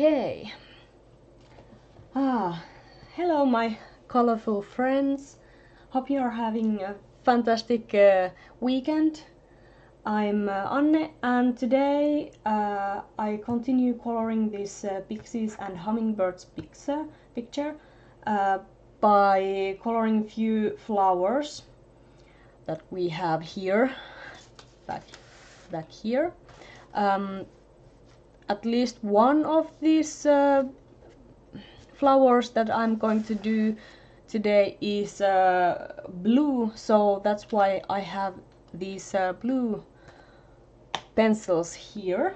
Okay. Hello, my colorful friends. Hope you are having a fantastic weekend. I'm Anne, and today I continue coloring this Pixies and Hummingbirds picture by coloring a few flowers that we have here, back here. At least one of these flowers that I'm going to do today is blue, so that's why I have these blue pencils here.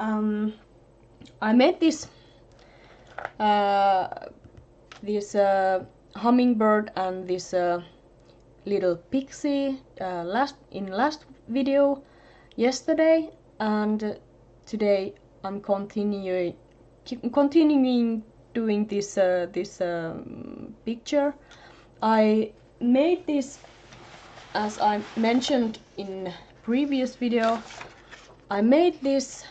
I made this hummingbird and this little pixie in last video yesterday, and today I'm continuing doing this picture. I made this, as I mentioned in previous video, I made this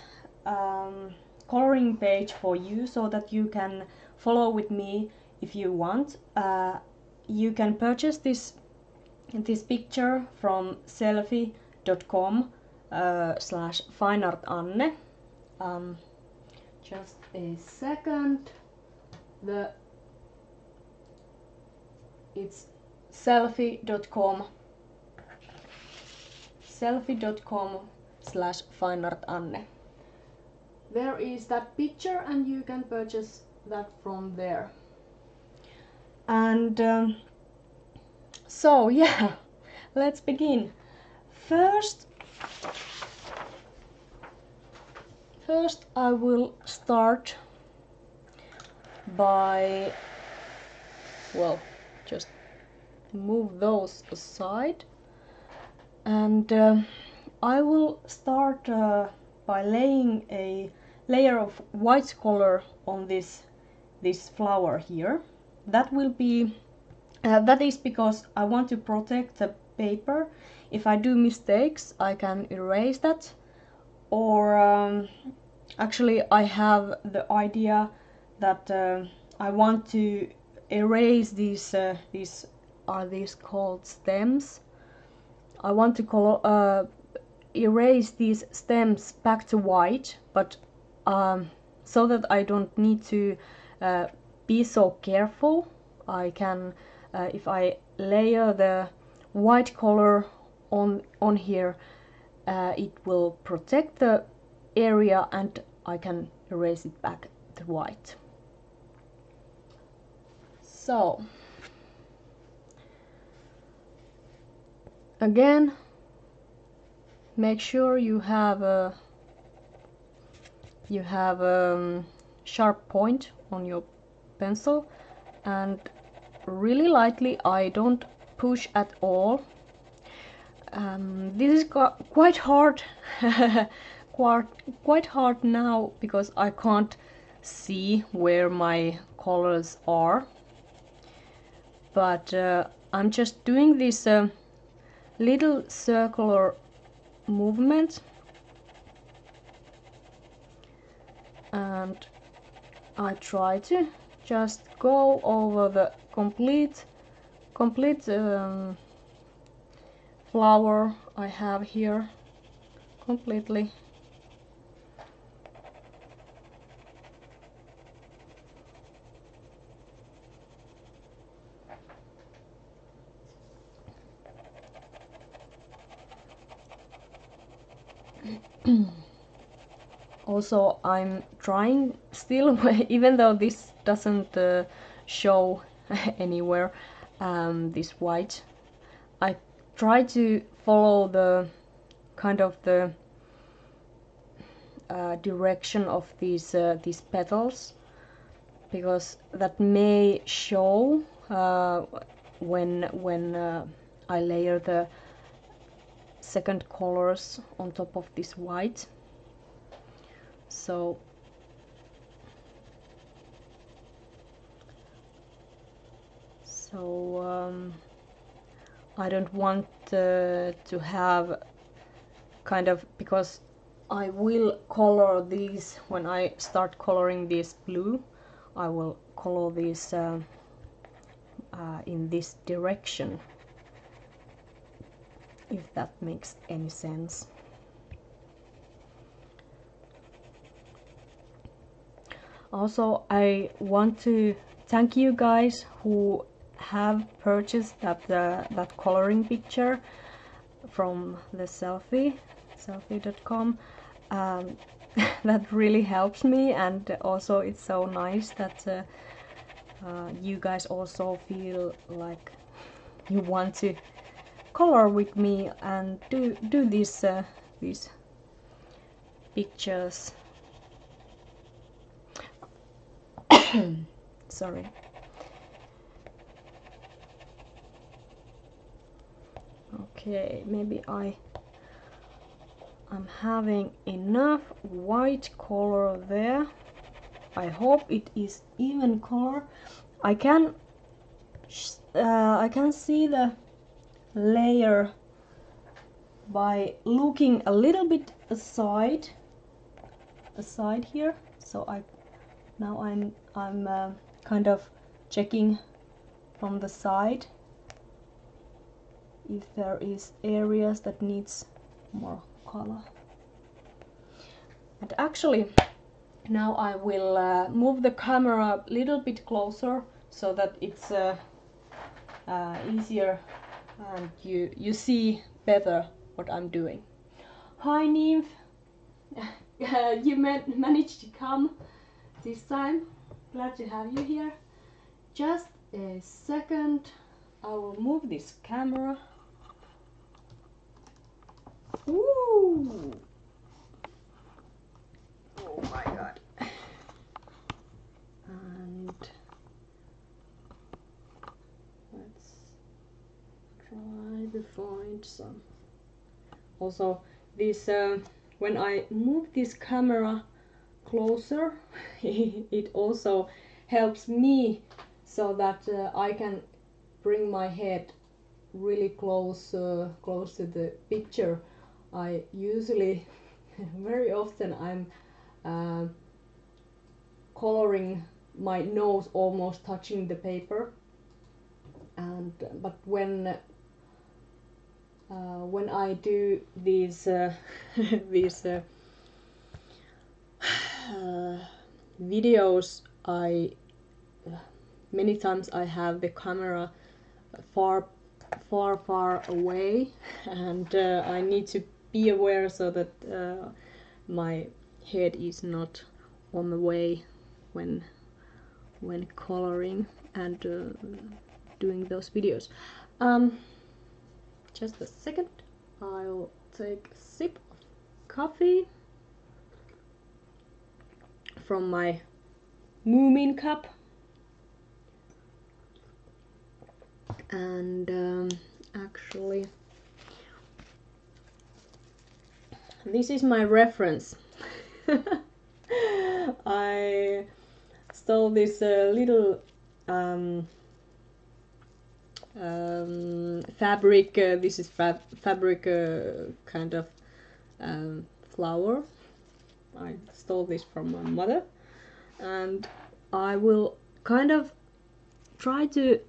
coloring page for you so that you can follow with me if you want. You can purchase this picture from sellfy.com/FineArtAnne. Just a second. It's sellfy.com/FineArtAnne. There is that picture, and you can purchase that from there. And so yeah, let's begin. First, I will start by, well, just move those aside, and I will start by laying a layer of white color on this flower here. That will be that is because I want to protect the paper. If I do mistakes, I can erase that. Or actually, I have the idea that I want to erase these are these called stems. I want to erase these stems back to white, but so that I don't need to be so careful, I can, if I layer the white color on here, it will protect the area and I can erase it back to white. So again, make sure you have a sharp point on your pencil, and really lightly. I don't push at all. This is quite hard, quite hard now, because I can't see where my colors are. But I'm just doing this little circular movement, and I try to just go over the complete flower I have here completely. Also, I'm trying still, even though this doesn't show anywhere, this white, I try to follow the kind of the direction of these petals, because that may show when I layer the second colors on top of this white. So I don't want to have kind of, because I will color these. When I start coloring this blue, I will color these in this direction, if that makes any sense. Also, I want to thank you guys who have purchased that coloring picture from the Sellfy, sellfy.com. That really helps me, and also it's so nice that you guys also feel like you want to color with me and do these pictures. Sorry. Okay, maybe I'm having enough white color there. I hope it is even color. I can see the layer by looking a little bit aside here. So I'm kind of checking from the side if there is areas that needs more color. And actually now I will move the camera a little bit closer so that it's easier and you see better what I'm doing. Hi Nymph, you managed to come this time. Glad to have you here. Just a second, I will move this camera. Ooh. Oh my god. And let's try to find some. Also, this when I move this camera closer, it also helps me so that I can bring my head really close to the picture. I usually, very often, I'm coloring my nose almost touching the paper, but when I do these these videos, many times I have the camera far away, and I need to be aware so that my head is not on the way when coloring and doing those videos. Just a second, I'll take a sip of coffee from my Moomin cup, and actually this is my reference. I stole this little fabric. This is fabric kind of flower. I stole this from my mother, and I will kind of try to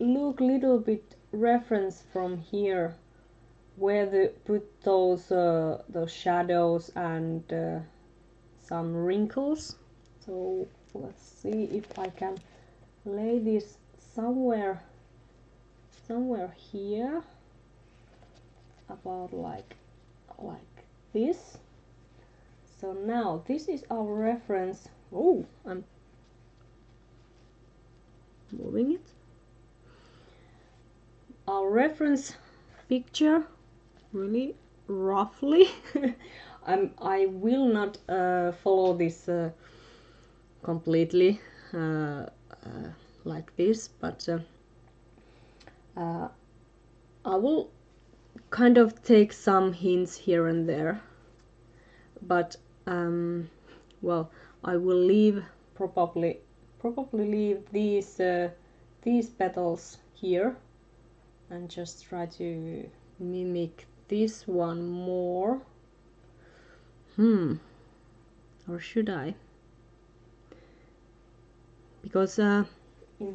look little bit reference from here, where to put those shadows and some wrinkles. So let's see if I can lay this somewhere here, about like this. So now this is our reference. Oh, I'm moving it. Our reference picture. Really roughly. I will not follow this completely like this, but I will kind of take some hints here and there, but well, I will leave probably leave these petals here and just try to mimic this one more. Or should I? Because in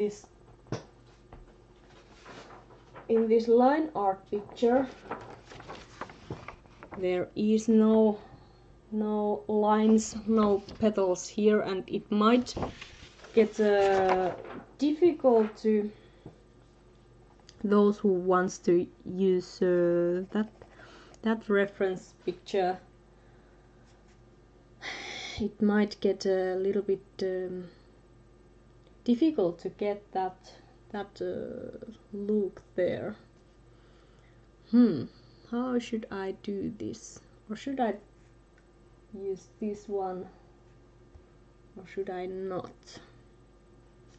this line art picture there is no lines, no petals here, and it might get difficult to those who wants to use that reference picture. It might get a little bit difficult to get that look there. How should I do this? Or should I use this one? Or should I not?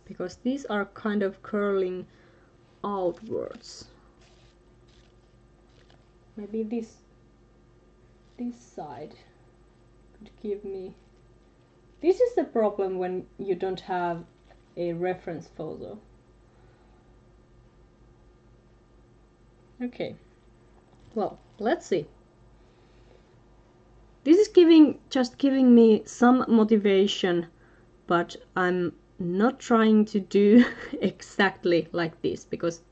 Because these are kind of curling outwards. Maybe this side could give me. This is the problem when you don't have a reference photo. Okay, well, let's see. This is just giving me some motivation, but I'm not trying to do exactly like this, because,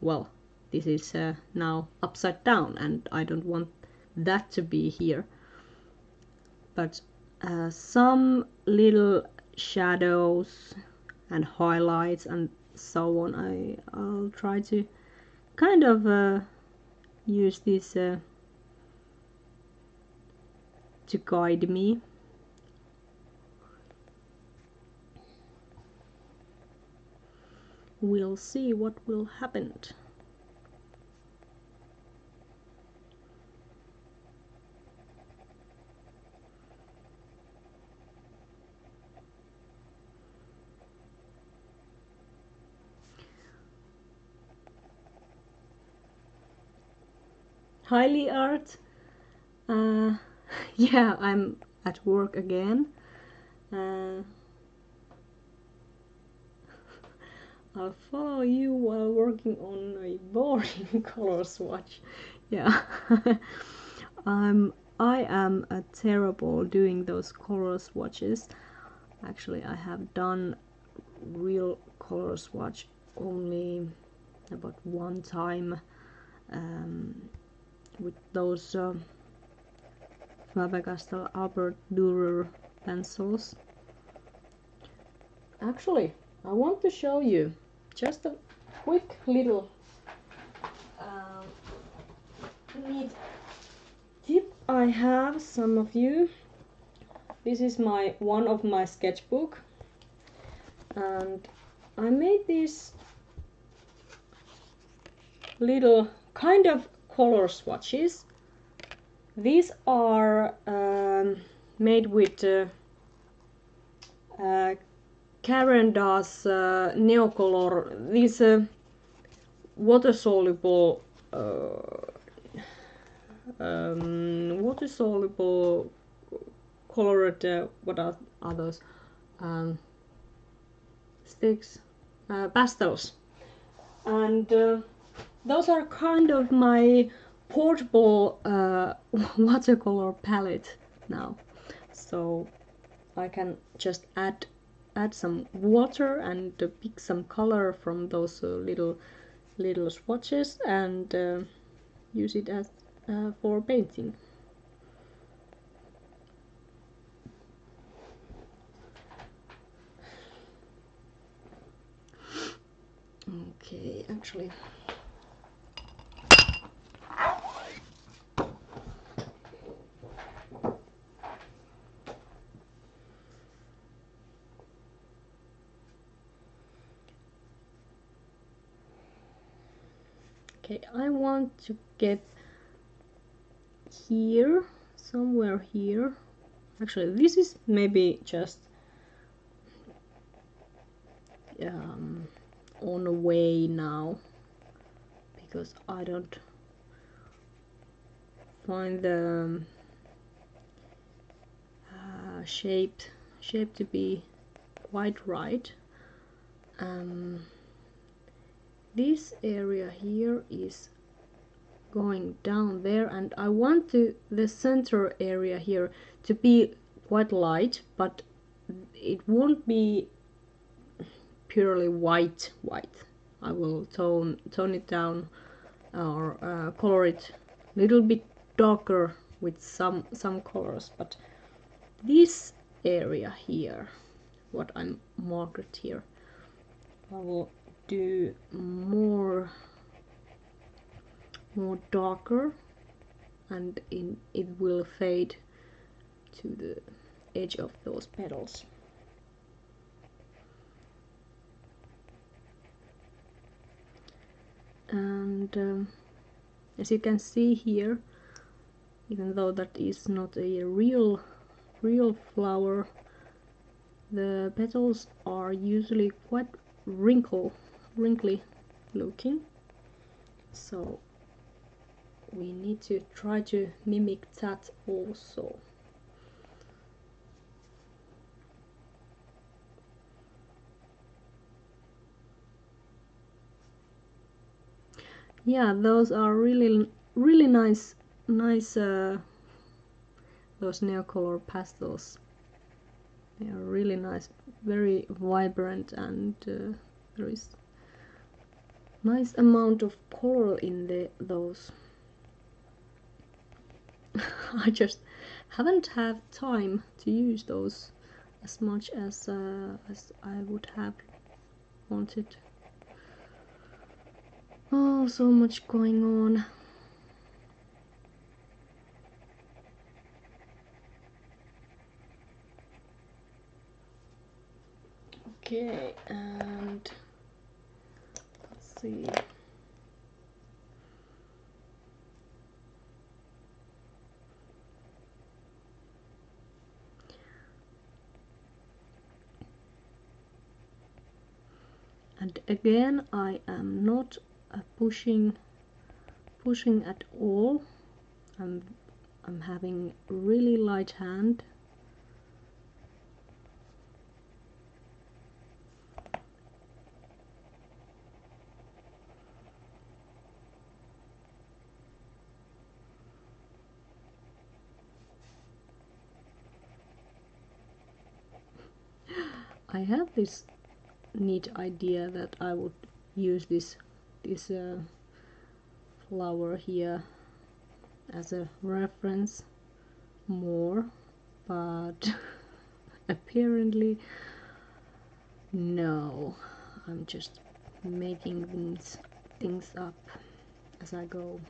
well, this is now upside down and I don't want that to be here. But some little shadows and highlights and so on, I'll try to kind of use this to guide me. We'll see what will happen. Highly art. Yeah, I'm at work again. I'll follow you while working on a boring color swatch. Yeah, I am a terrible doing those color swatches. Actually, I have done real color swatch only about one time. With those Faber-Castell Albrecht Dürer pencils. Actually, I want to show you just a quick little neat tip I have. Some of you. This is one of my sketchbook, and I made this little kind of color swatches. These are made with Caran d'Ache Neocolor, these water soluble colored what are those sticks, pastels, and those are kind of my portable watercolor palette now, so I can just add some water and pick some color from those little swatches and use it as for painting. Okay, actually. Okay, I want to get here, somewhere here. Actually, this is maybe just on the way now, because I don't find the shape to be quite right. This area here is going down there, and I want the center area here to be quite light, but it won't be purely white. I will tone it down or color it a little bit darker with some colors. But this area here, what I'm marked here, I will do more darker, and it will fade to the edge of those petals. And as you can see here, even though that is not a real flower, the petals are usually quite wrinkly looking, so we need to try to mimic that also. Yeah, those are really nice. Those Neocolor pastels, they are really nice, very vibrant, and there is nice amount of color in those. I just haven't had time to use those as much as I would have wanted. Oh, so much going on. Okay, and let's see. And again, I am not pushing at all. I'm having really light hand, I have this neat idea that I would use this flower here as a reference more, but apparently no, I'm just making these things up as I go.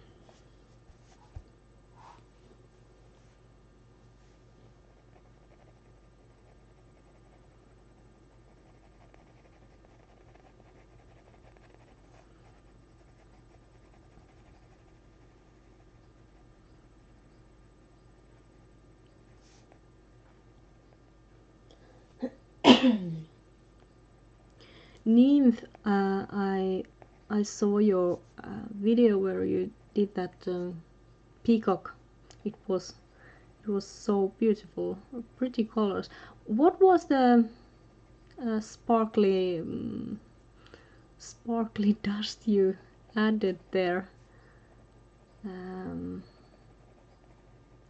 Nymph, I saw your video where you did that peacock. It was so beautiful, pretty colors. What was the sparkly dust you added there?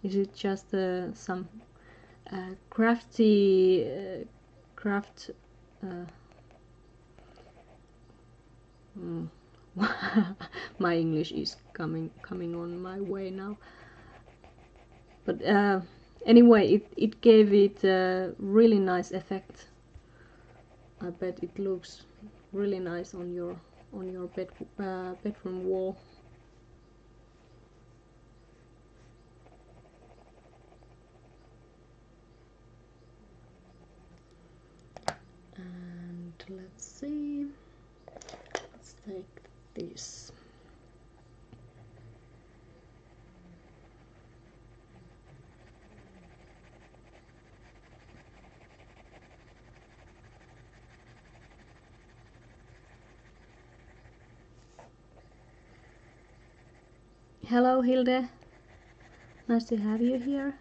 Is it just some craft? My English is coming on my way now, but anyway, it gave it a really nice effect. I bet it looks really nice on your bedroom wall. And let's see. Like this. Hello, Hilde. Nice to have you here.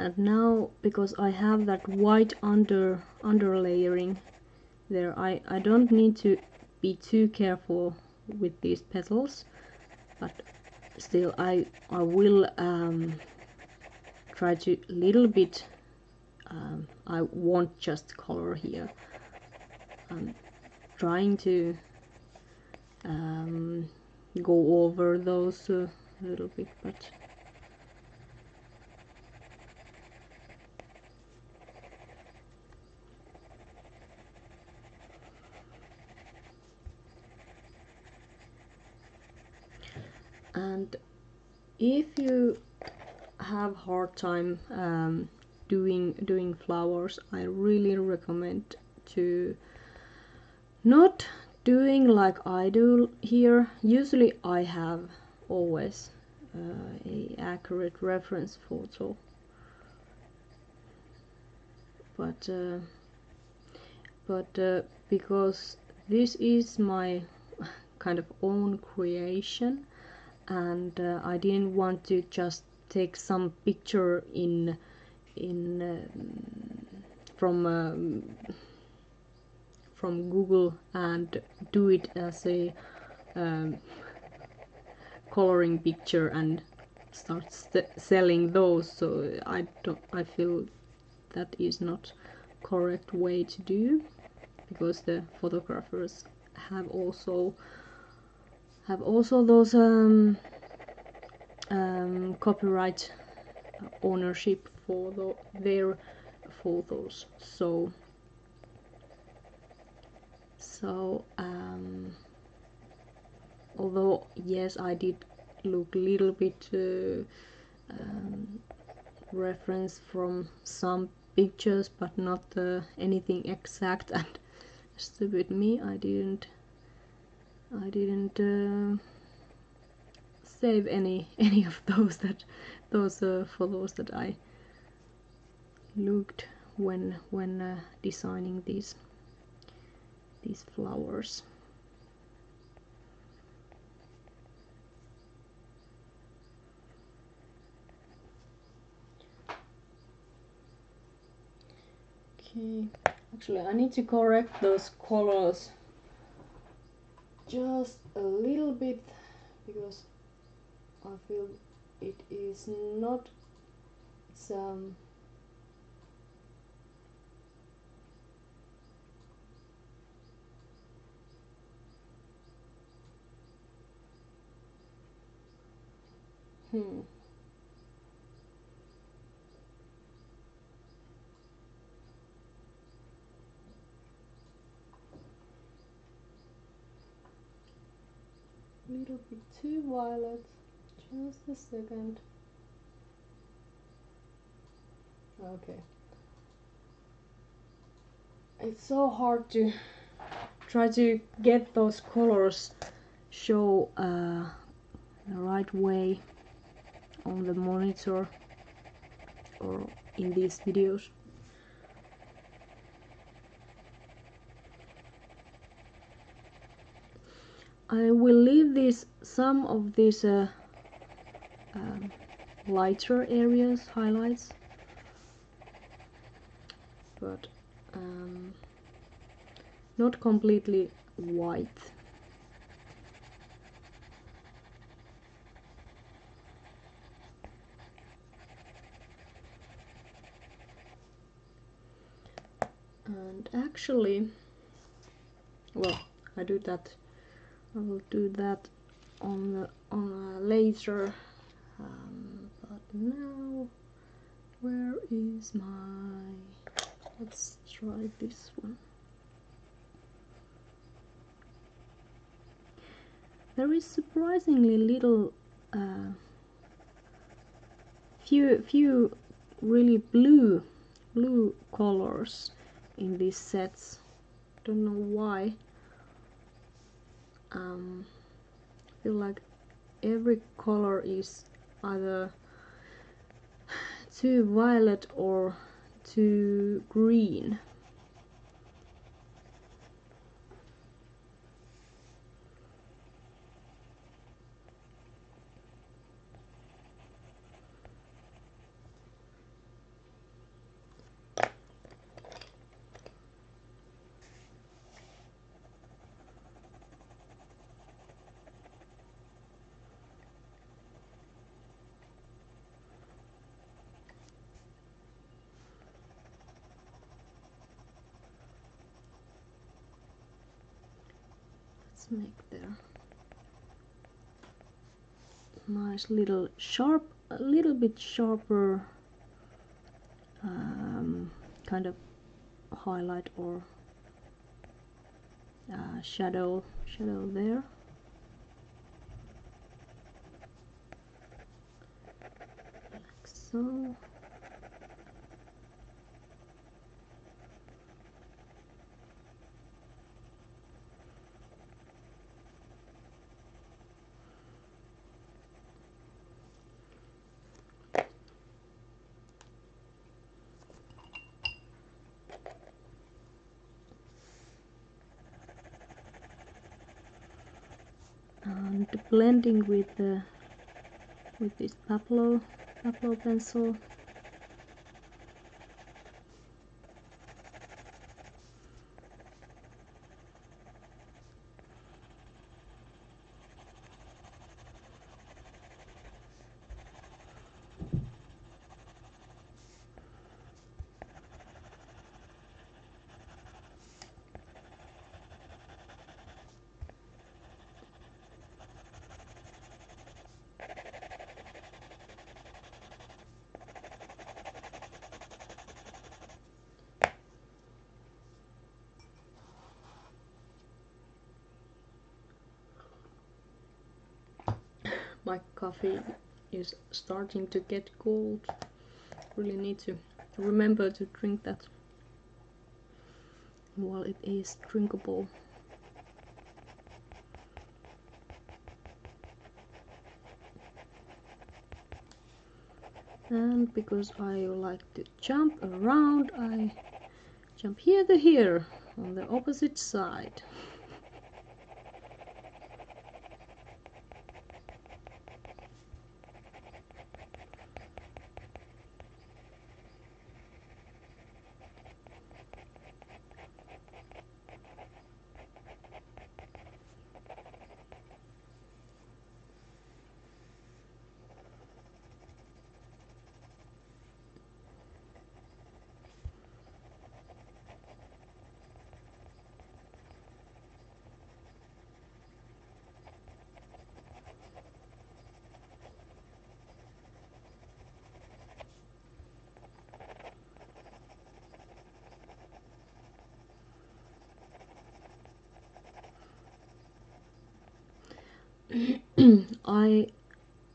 And now, because I have that white underlayering there, I don't need to be too careful with these petals, but still I will try to little bit. I won't just color here. I'm trying to go over those a little bit, but. And if you have hard time doing flowers, I really recommend to not doing like I do here. Usually I have always a accurate reference photo, but because this is my kind of own creation, and I didn't want to just take some picture from Google and do it as a coloring picture and start selling those. So I feel that is not correct way to do, because the photographers have also those copyright ownership for their photos. So although yes, I did look a little bit reference from some pictures, but not anything exact. And stupid me, I didn't save any of those photos that I looked when designing these flowers. Okay, actually I need to correct those colors just a little bit, because I feel it is not some. Little bit too violet. Just a second. Okay. It's so hard to try to get those colors show the right way on the monitor or in these videos. I will leave some of these lighter areas, highlights, but not completely white. And actually, well, I will do that on a later. But now, where is my? Let's try this one. There is surprisingly little, few really blue colors in these sets. Don't know why. I feel like every color is either too violet or too green. snake there. Nice little sharp, a little bit sharper kind of highlight or shadow there. Like so. Blending with this Pablo pencil. My coffee is starting to get cold. Really need to remember to drink that while it is drinkable. And because I like to jump around, I jump here to here on the opposite side.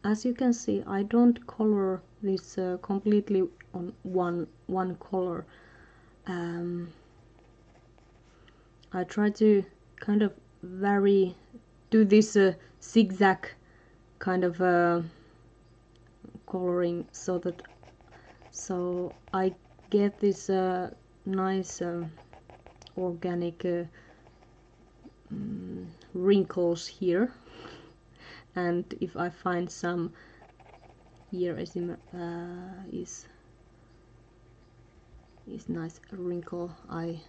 As you can see, I don't color this completely on one color. I try to kind of vary, do this zigzag kind of coloring, so I get this nice organic wrinkles here. And if I find some here is nice wrinkle, I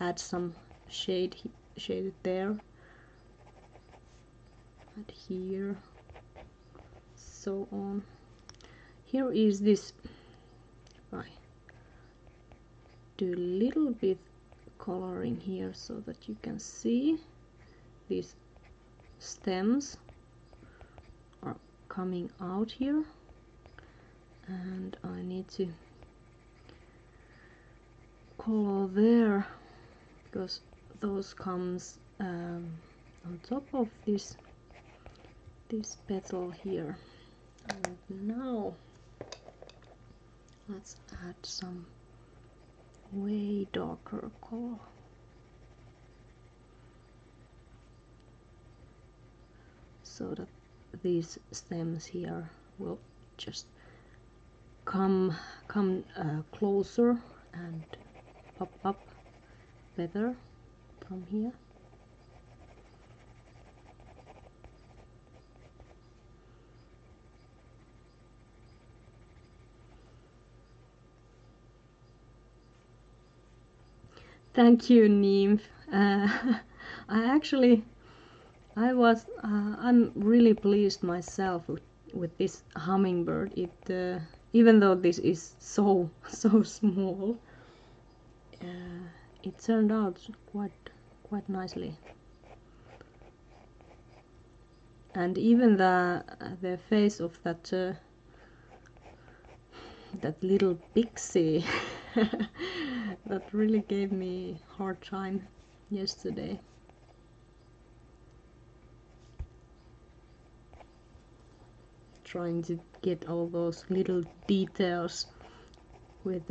add some shade there and here, so on. Here is this. If I do a little bit coloring here so that you can see this. Stems are coming out here, and I need to color there because those comes on top of this petal here. And now let's add some way darker color. So that these stems here will just come closer and pop up better from here. Thank you, Nymph. I'm really pleased myself with this hummingbird. It even though this is so small, it turned out quite nicely. and even the face of that that little pixie that really gave me a hard time yesterday. Trying to get all those little details with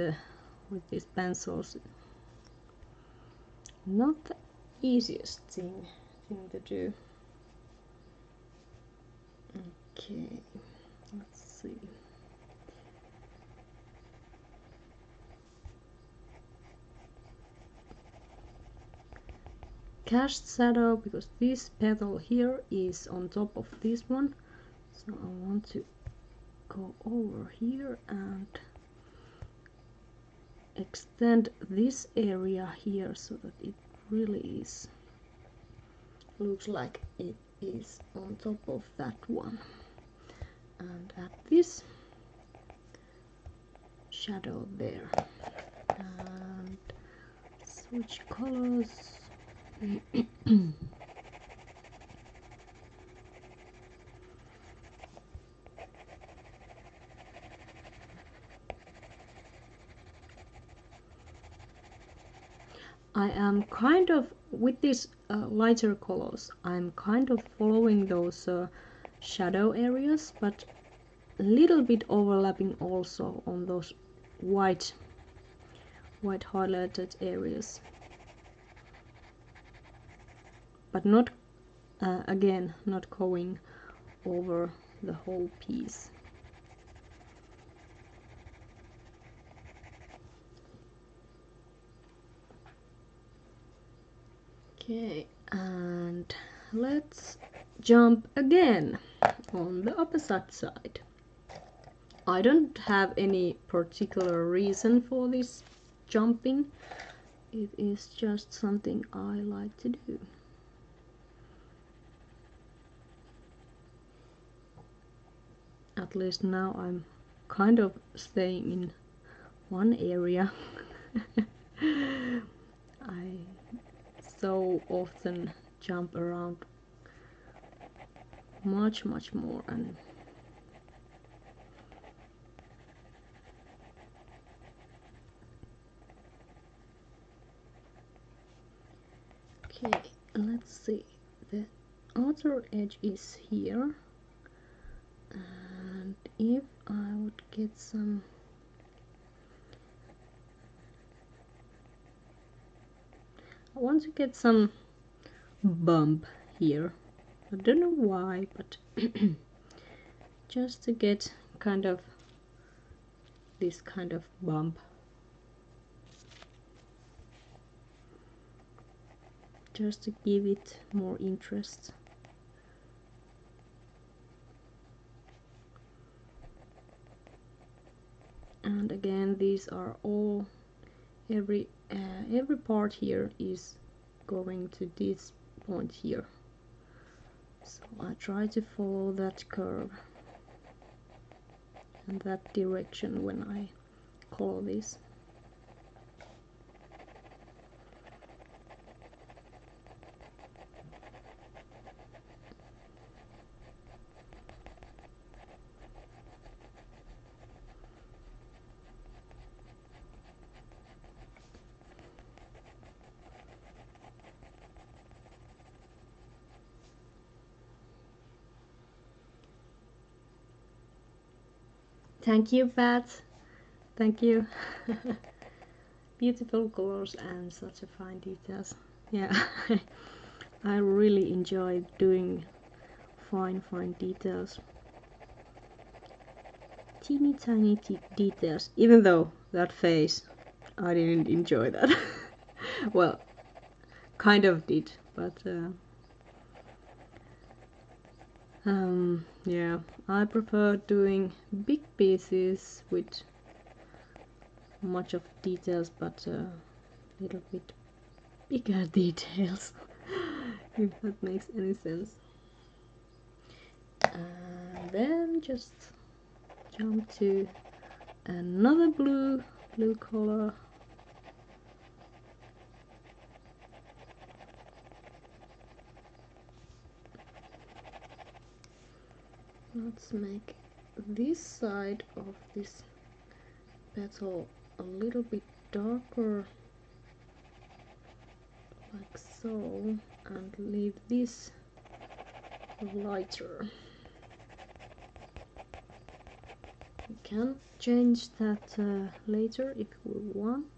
these pencils. Not the easiest thing to do. Okay, let's see. Cast shadow, because this petal here is on top of this one, so I want to go over here and extend this area here so that it really is, looks like it is on top of that one, and add this shadow there and switch colors. I am kind of, with these lighter colors, I'm kind of following those shadow areas, but a little bit overlapping also on those white highlighted areas. But not, again, not going over the whole piece. Okay, and let's jump again on the opposite side. I don't have any particular reason for this jumping. It is just something I like to do. At least now I'm kind of staying in one area. I so often jump around much more, and okay, let's see, the outer edge is here, and if I would get some bump here. I don't know why, but just to get kind of this kind of bump. Just to give it more interest. And again, these are all, every part here is going to this point here, so I try to follow that curve and that direction when I color this. Thank you, Pat. Thank you. Beautiful colors and such a fine details. Yeah, I really enjoy doing fine details. Teeny tiny details. Even though that face, I didn't enjoy that. Well, kind of did, but yeah, I prefer doing big pieces with much of details, but a little bit bigger details, if that makes any sense. And then just jump to another blue color. Let's make this side of this petal a little bit darker, like so, and leave this lighter. We can change that later if we want.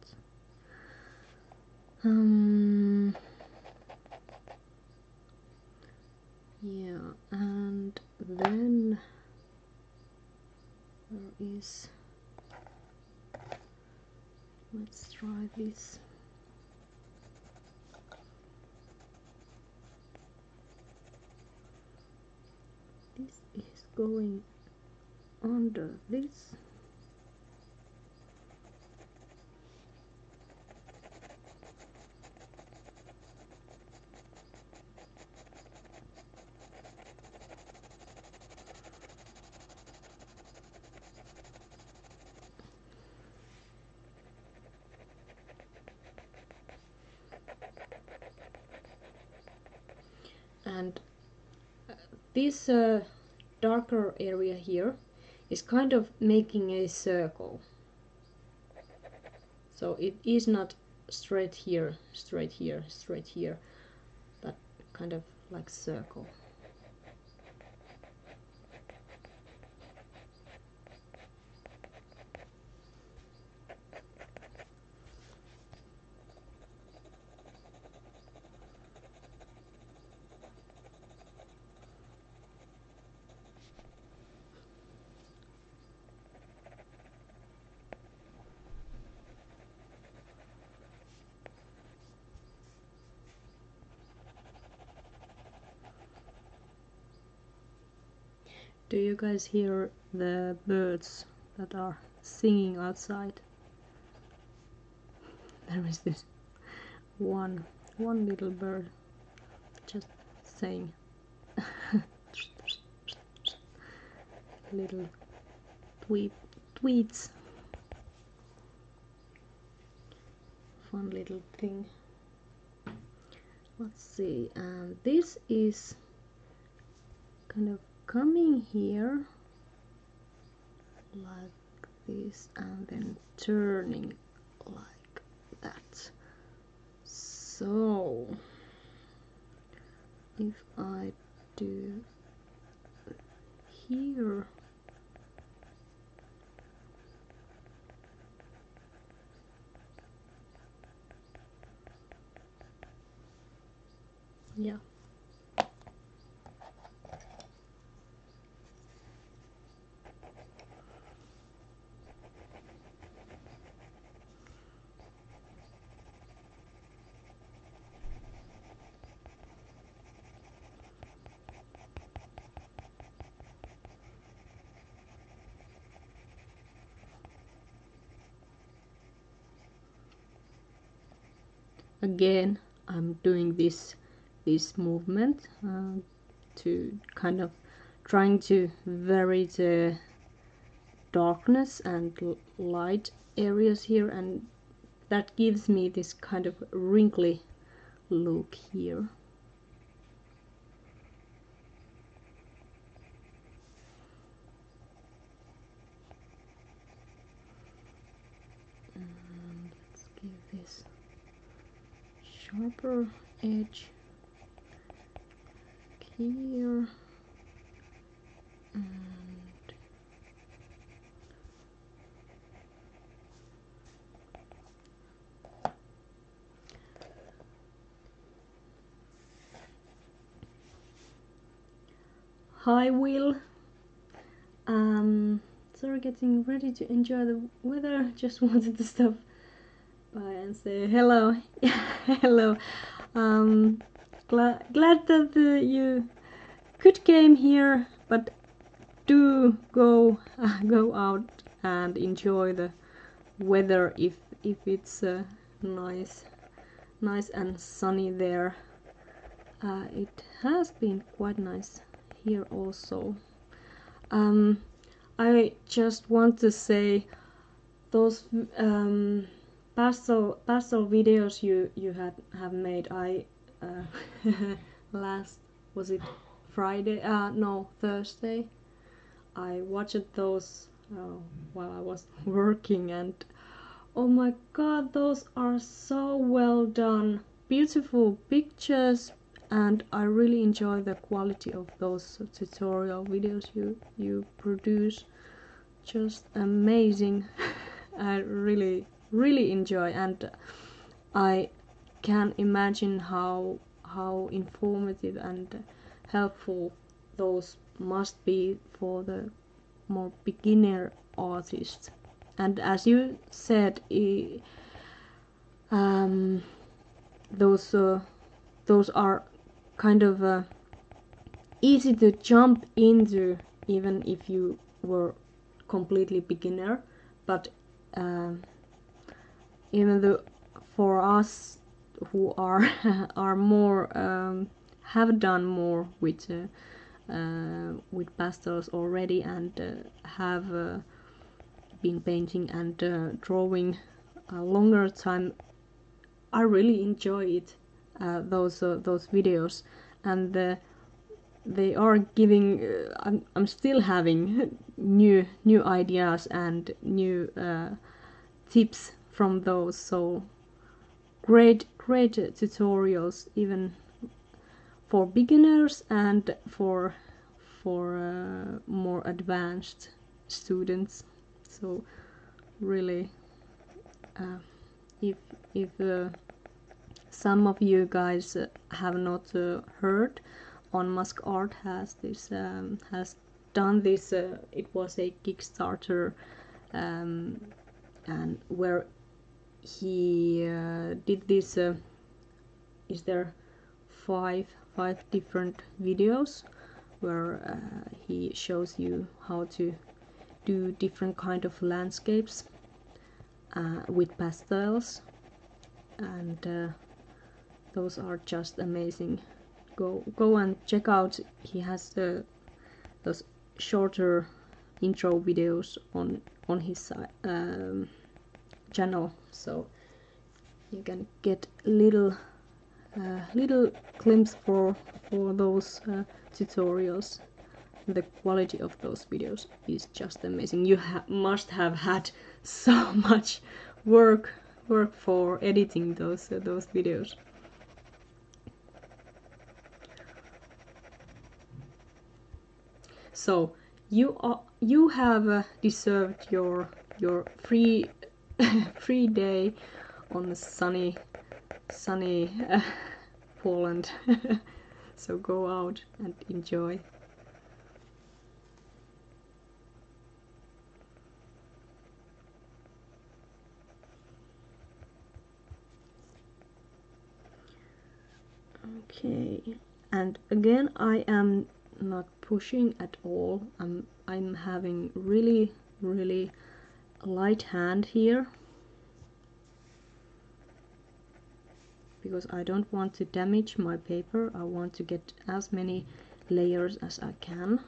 Yeah, and then there is, let's try this. This is going under this. And this darker area here is kind of making a circle, so it is not straight here, straight here, straight here, but kind of like circle. Do you guys hear the birds that are singing outside? There is this one little bird just saying little tweets. Fun little thing. Let's see, and this is kind of coming here like this and then turning like that. So if I do here, yeah. Again, I'm doing this movement to kind of trying to vary the darkness and light areas here, and that gives me this kind of wrinkly look here. And let's give this sharper edge here, and hi Will, sorry, getting ready to enjoy the weather, just wanted to stop and say hello. Hello, glad that you could came here, but do go out and enjoy the weather if it's nice and sunny there. It has been quite nice here also. I just want to say those pastel videos you have made. I last, was it Friday? No, Thursday. I watched those while I was working, and oh my god, those are so well done. Beautiful pictures, and I really enjoy the quality of those tutorial videos you produce. Just amazing. I really enjoy, and I can imagine how informative and helpful those must be for the more beginner artists. And as you said, those are kind of easy to jump into, even if you were completely beginner. But even though for us who are are more have done more with pastels already, and have been painting and drawing a longer time, I really enjoy it, those videos, and they are giving. I'm still having new ideas and new tips from those. So great tutorials, even for beginners and for more advanced students. So really, if some of you guys have not heard, Onmuse Art has done this. It was a Kickstarter, and where he did this. Is there five different videos where he shows you how to do different kind of landscapes with pastels, and those are just amazing. Go and check out. He has those shorter intro videos on his channel, so you can get little glimpse for those tutorials. The quality of those videos is just amazing. You must have had so much work for editing those videos. So you have deserved your free day on the sunny Poland. So go out and enjoy. Okay, and again, I am not pushing at all. I'm having really light hand here, because I don't want to damage my paper. I want to get as many layers as I can.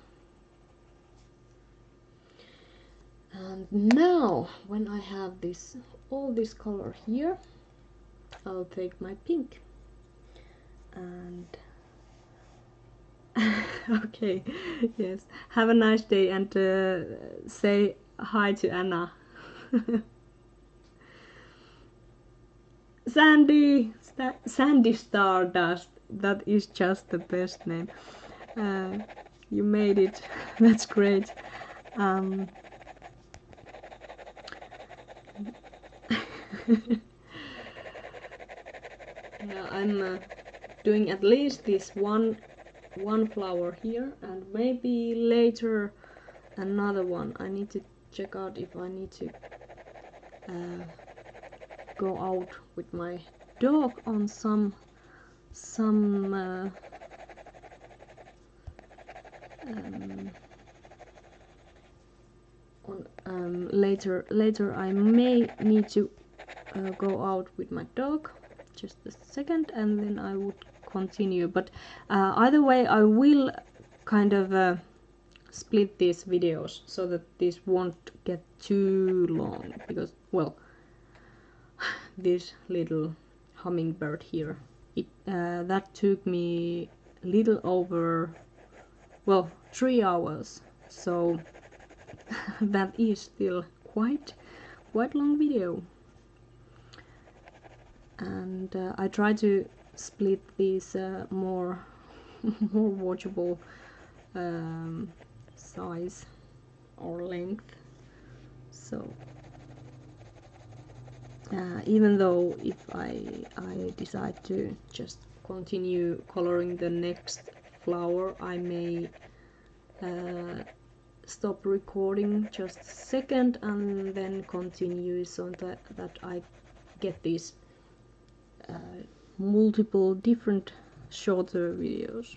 And now, when I have all this color here, I'll take my pink. And okay, yes, have a nice day, and say hi to Anna. Sandy Stardust, that is just the best name. You made it. That's great. Yeah, I'm doing at least this one flower here, and maybe later another one. I need to check out if I need to go out with my dog on some later I may need to go out with my dog. Just a second, and then I would continue. But either way, I will kind of split these videos so that this won't get too long, because, well, this little hummingbird here, it that took me little over, well, 3 hours. So that is still quite long video. And I try to split these more watchable size or length, so even though if I decide to just continue coloring the next flower, I may stop recording just a second and then continue, so that I get these multiple different shorter videos.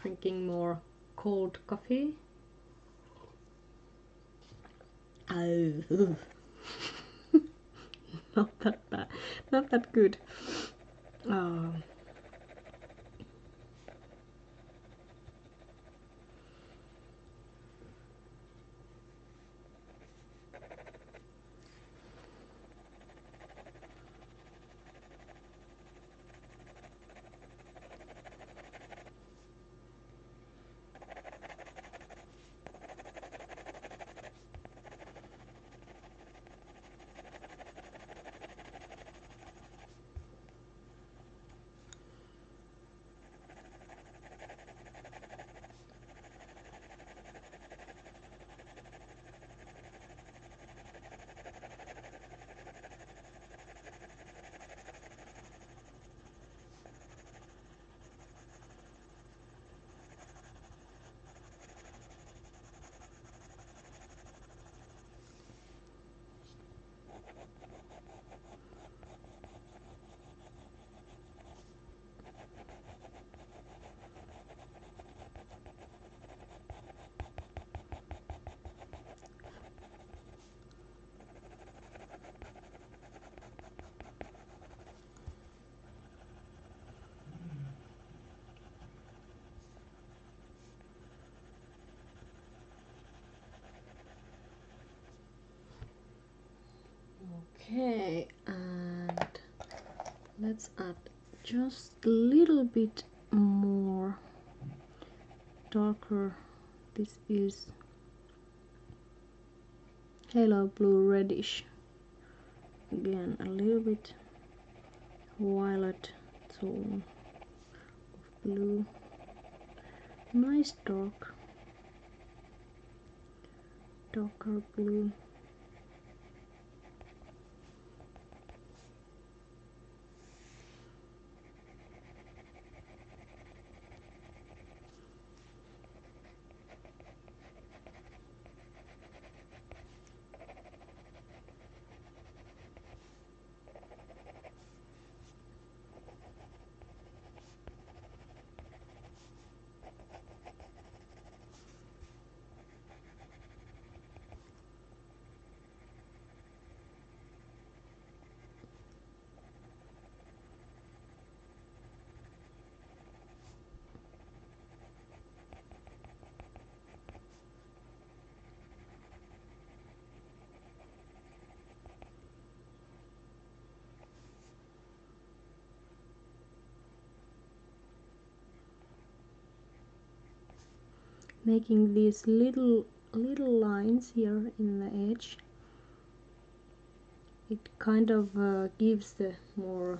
Drinking more cold coffee. Oh, not that bad, not that good. Oh. Okay, and let's add just a little bit more darker. This is halo blue reddish. Again, a little bit violet tone of blue. Nice darker blue. Making these little lines here in the edge, it kind of gives the more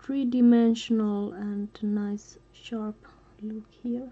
three-dimensional and nice sharp look here.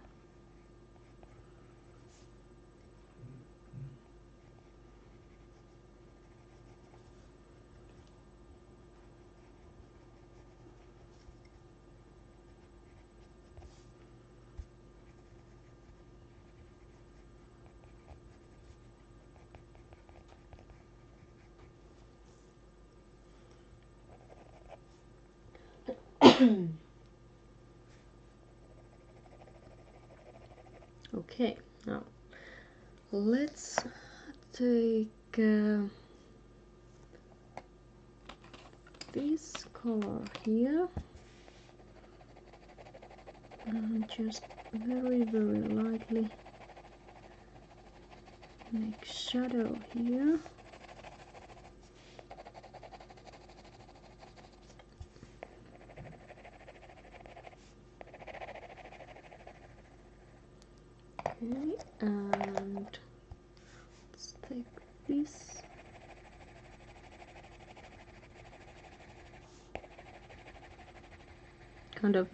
Okay, now let's take this color here and just very lightly make shadow here. Okay, and let's take this. Kind of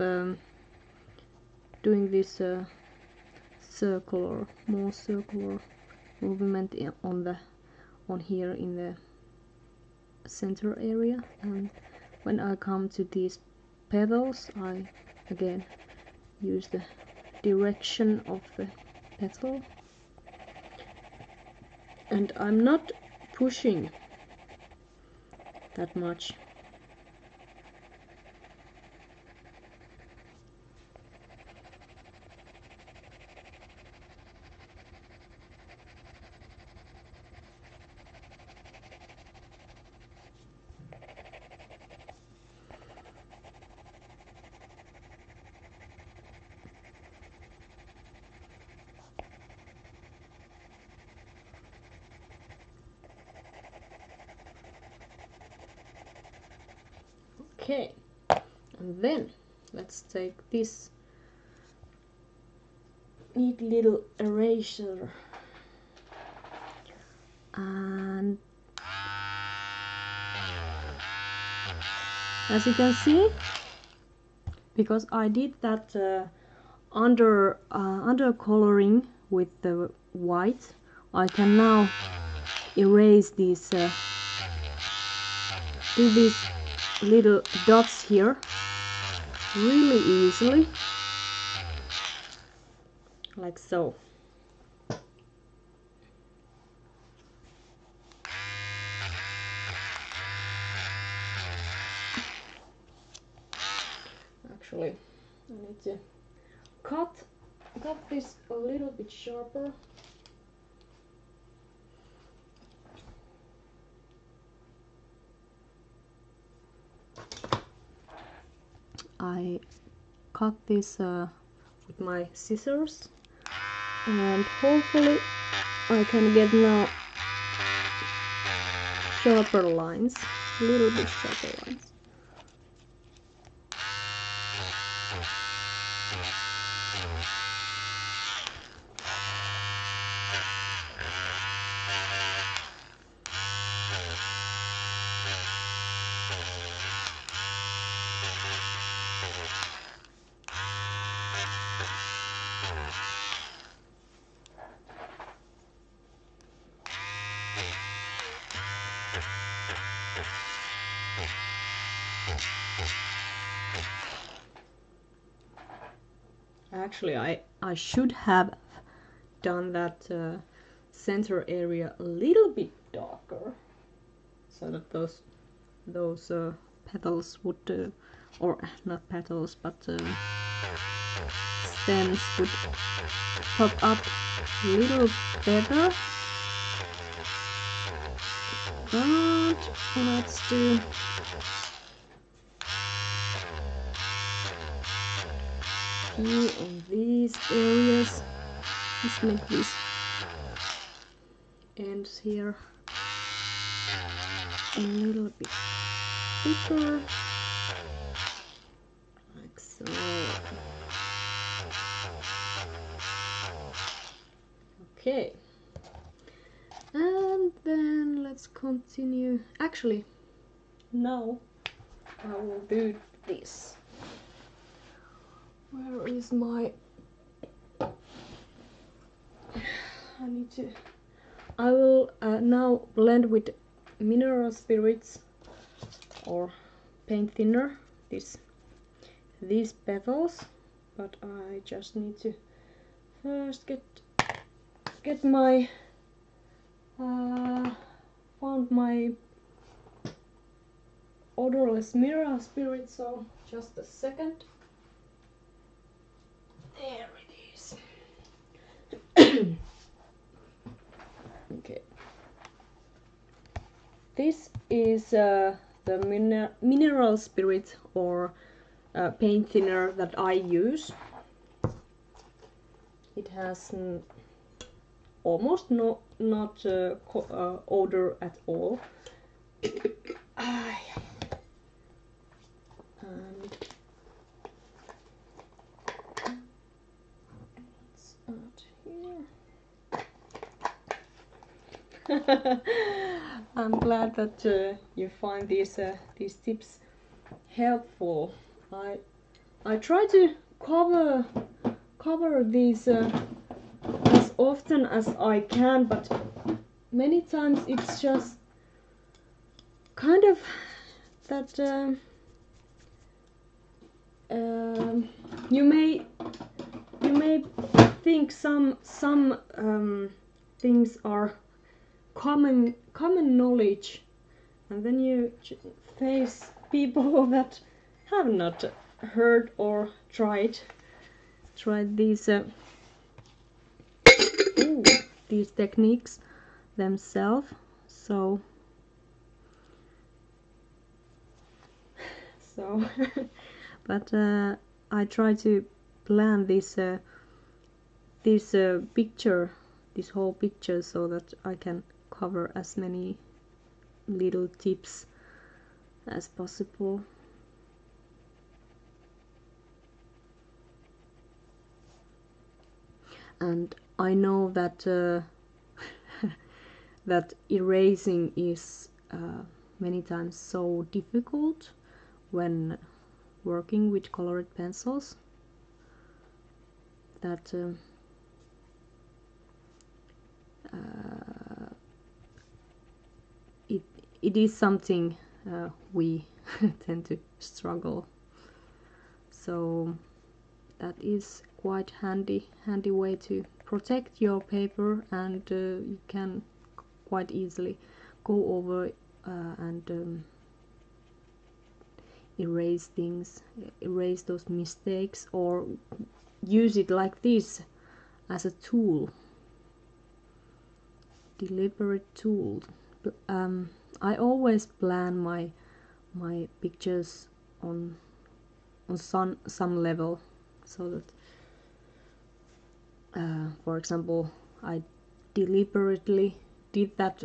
doing this circular, more circular movement on here in the center area. And when I come to these petals, I again use the direction of the petal, and I'm not pushing that much. Okay, and then let's take this neat little eraser and as you can see, because I did that undercoloring with the white, I can now erase these do this little dots here really easily, like so. Actually, I need to cut this a little bit sharper. I cut this with my scissors, and hopefully I can get now sharper lines, a little bit sharper lines. Actually, I should have done that center area a little bit darker, so that those petals would, or not petals, but stems would pop up a little better. But let's do. On these areas, let's make these ends here a little bit thicker, like so. Okay, and then let's continue. Actually, now I will do this. Where is my... I need to... I will now blend with mineral spirits or paint thinner these petals, but I just need to first get my... found my odorless mineral spirit, so just a second. There it is. Okay. This is the mineral spirit or paint thinner that I use. It has almost not odor at all. And I'm glad that you find these tips helpful. I try to cover these as often as I can, but many times it's just kind of that you may think some things are common knowledge, and then you face people that have not heard or tried these techniques themselves. So but I try to plan this whole picture so that I can cover as many little tips as possible. And I know that that erasing is many times so difficult when working with colored pencils that it is something we tend to struggle. So that is quite handy way to protect your paper, and you can quite easily go over and erase those mistakes, or use it like this as a tool, deliberate tool. I always plan my pictures on some level, so that for example, I deliberately did that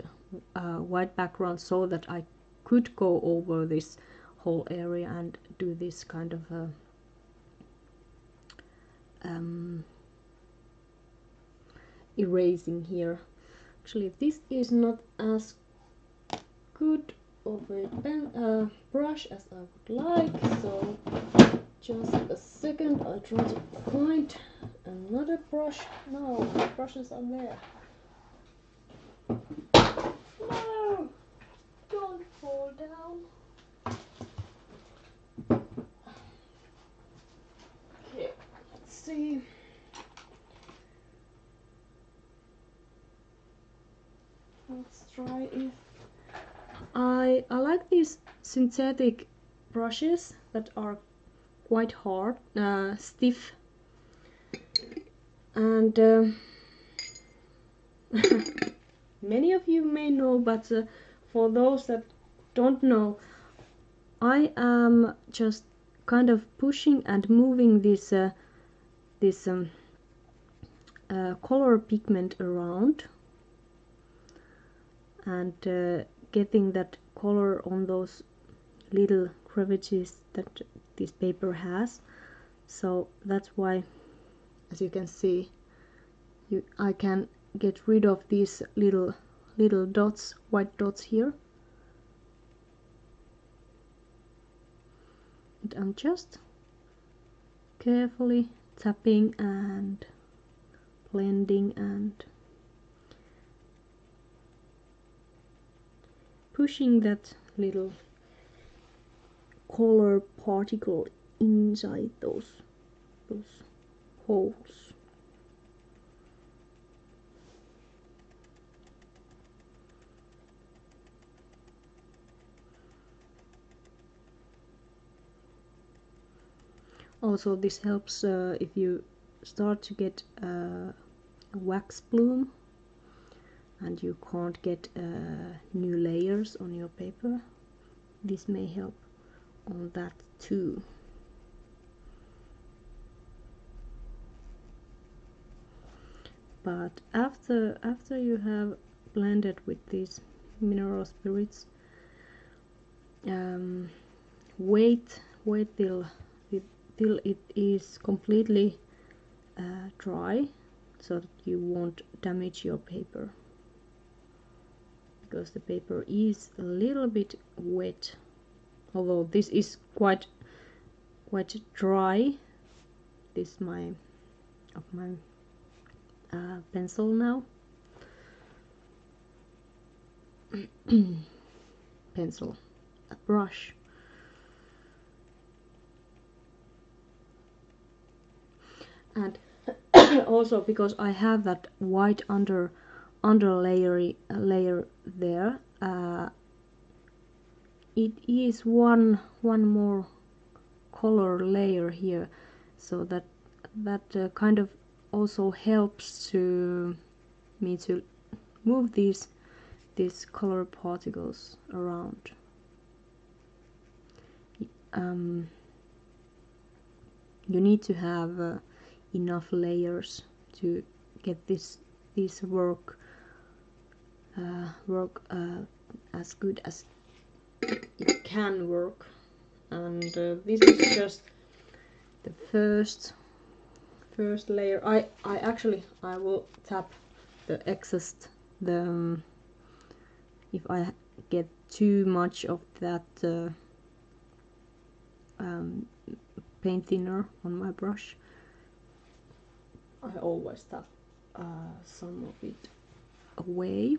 white background so that I could go over this whole area and do this kind of erasing here. Actually, this is not as good of a brush as I would like, so just a second, I'll try to find another brush. No, the brushes are there. No, don't fall down. Okay, let's see. Let's try if I like these synthetic brushes that are quite hard, stiff, and many of you may know, but for those that don't know, I am just kind of pushing and moving this color pigment around and getting that color on those little crevices that this paper has. So that's why, as you can see, I can get rid of these little dots, white dots here. And I'm just carefully tapping and blending and pushing that little color particle inside those holes. Also, this helps if you start to get a wax bloom and you can't get new layers on your paper. This may help on that too. But after you have blended with these mineral spirits, wait till it is completely dry, so that you won't damage your paper. because the paper is a little bit wet, although this is quite dry. This my pencil now. Pencil, a brush. And also because I have that white underlayer there, it is one more color layer here, so that kind of also helps to me to move these color particles around. You need to have enough layers to get this work as good as it can work. And this is just the first layer. I will tap the excess, if I get too much of that paint thinner on my brush. I always tap some of it away.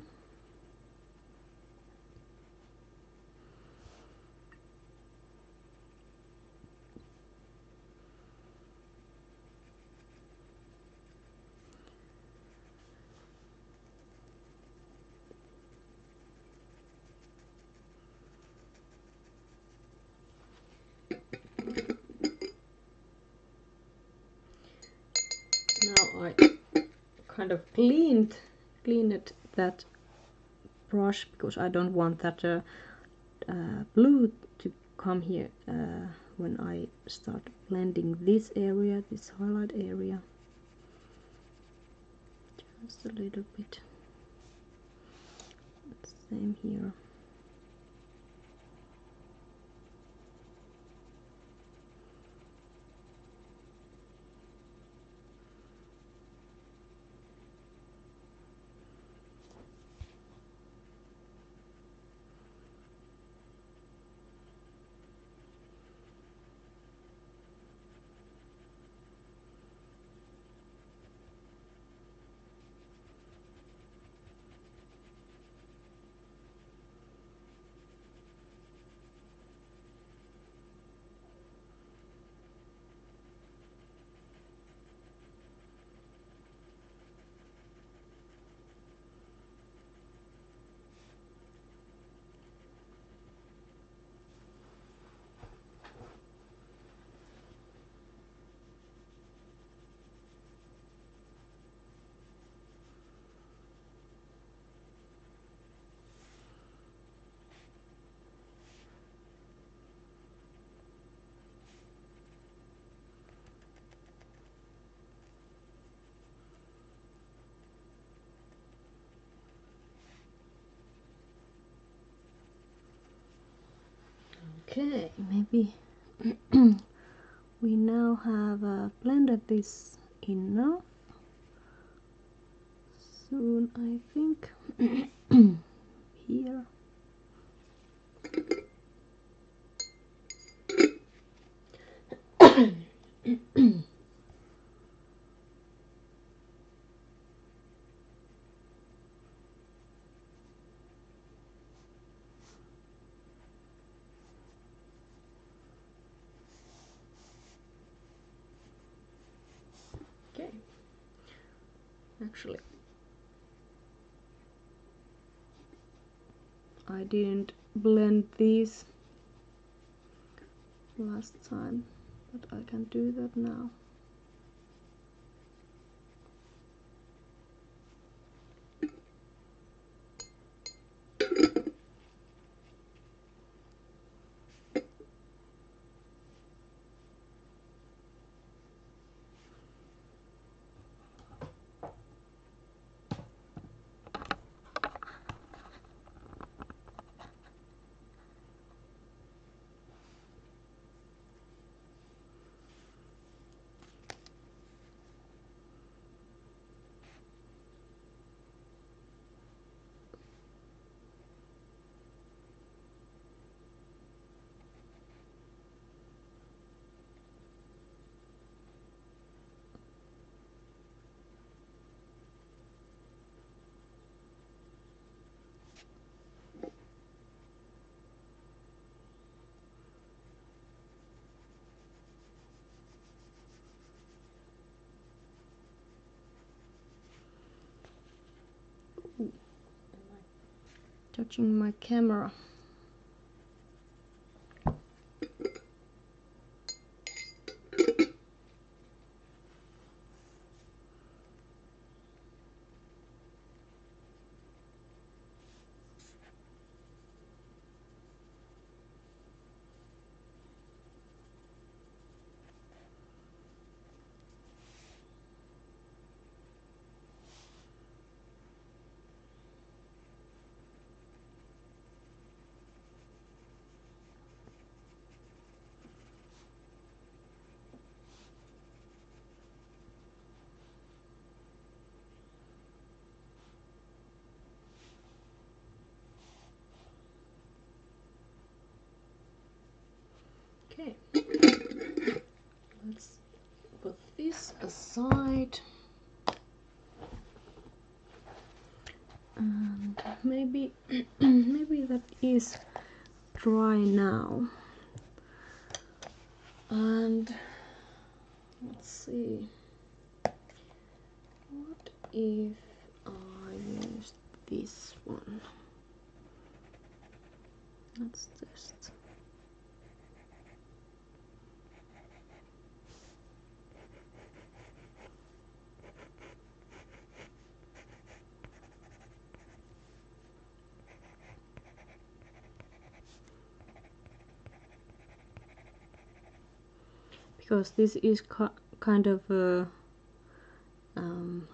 Of cleaned that brush, because I don't want that blue to come here when I start blending this area, this highlight area, just a little bit. Same here. Okay, maybe we now have blended this enough. Soon, I think. Here. Actually, I didn't blend these last time, but I can do that now. touching my camera. Okay, let's put this aside and maybe maybe that is dry now, and let's see what if I use this one. Let's test. Because this is kind of a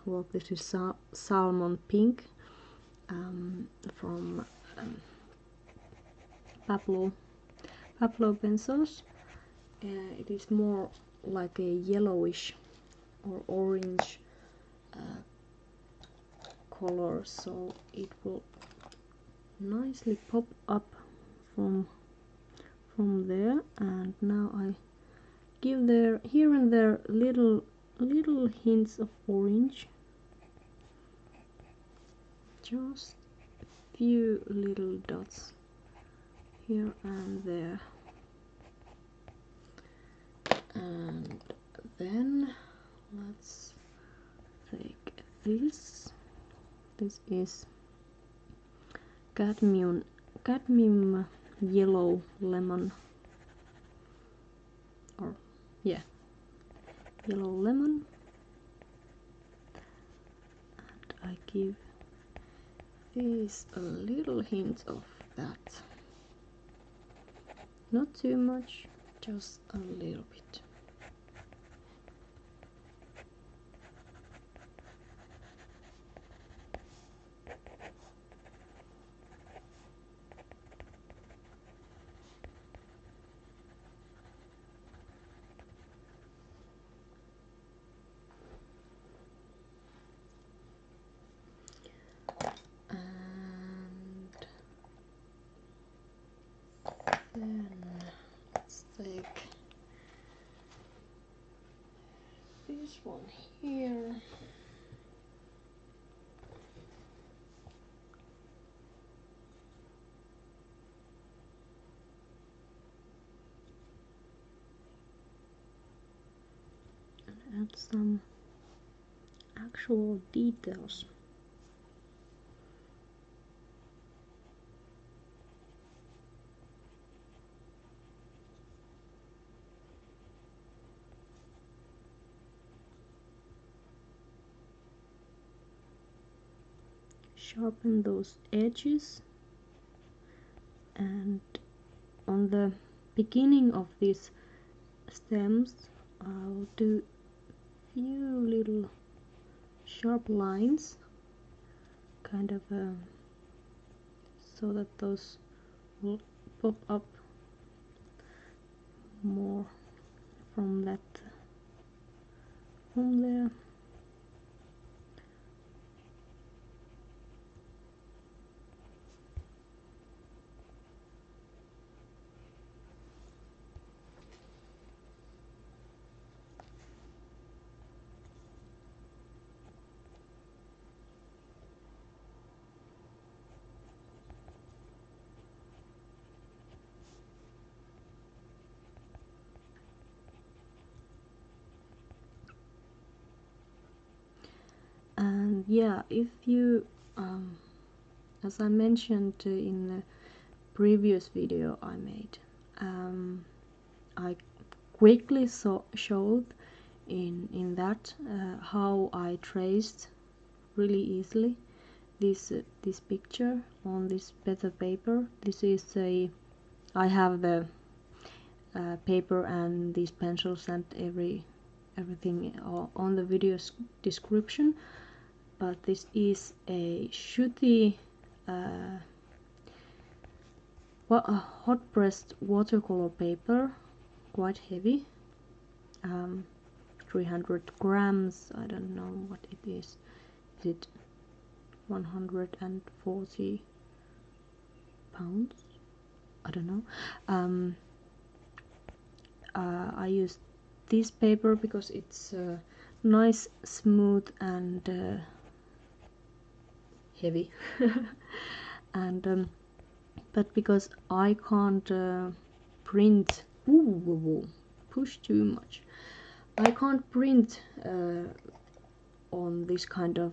well, this is salmon pink from Pablo pencils. It is more like a yellowish or orange color, so it will nicely pop up from there. And now I give there here and there little hints of orange, just a few little dots here and there, and then let's take this is cadmium yellow lemon. Yeah, yellow lemon, and I give this a little hint of that. Not too much, just a little bit. This one here. And add some actual details. Sharpen those edges, and on the beginning of these stems I'll do few little sharp lines, kind of so that those will pop up more from there. Yeah, if you As I mentioned in the previous video I made, I quickly showed in that how I traced really easily this picture on this better paper. This is a, I have the paper and these pencils and everything on the video's description, but this is a shooty a hot pressed watercolor paper, quite heavy, 300 grams. I don't know what it is. Is it 140 pounds? I don't know. I used this paper because it's nice, smooth and heavy and but because I can't print, push too much, I can't print on this kind of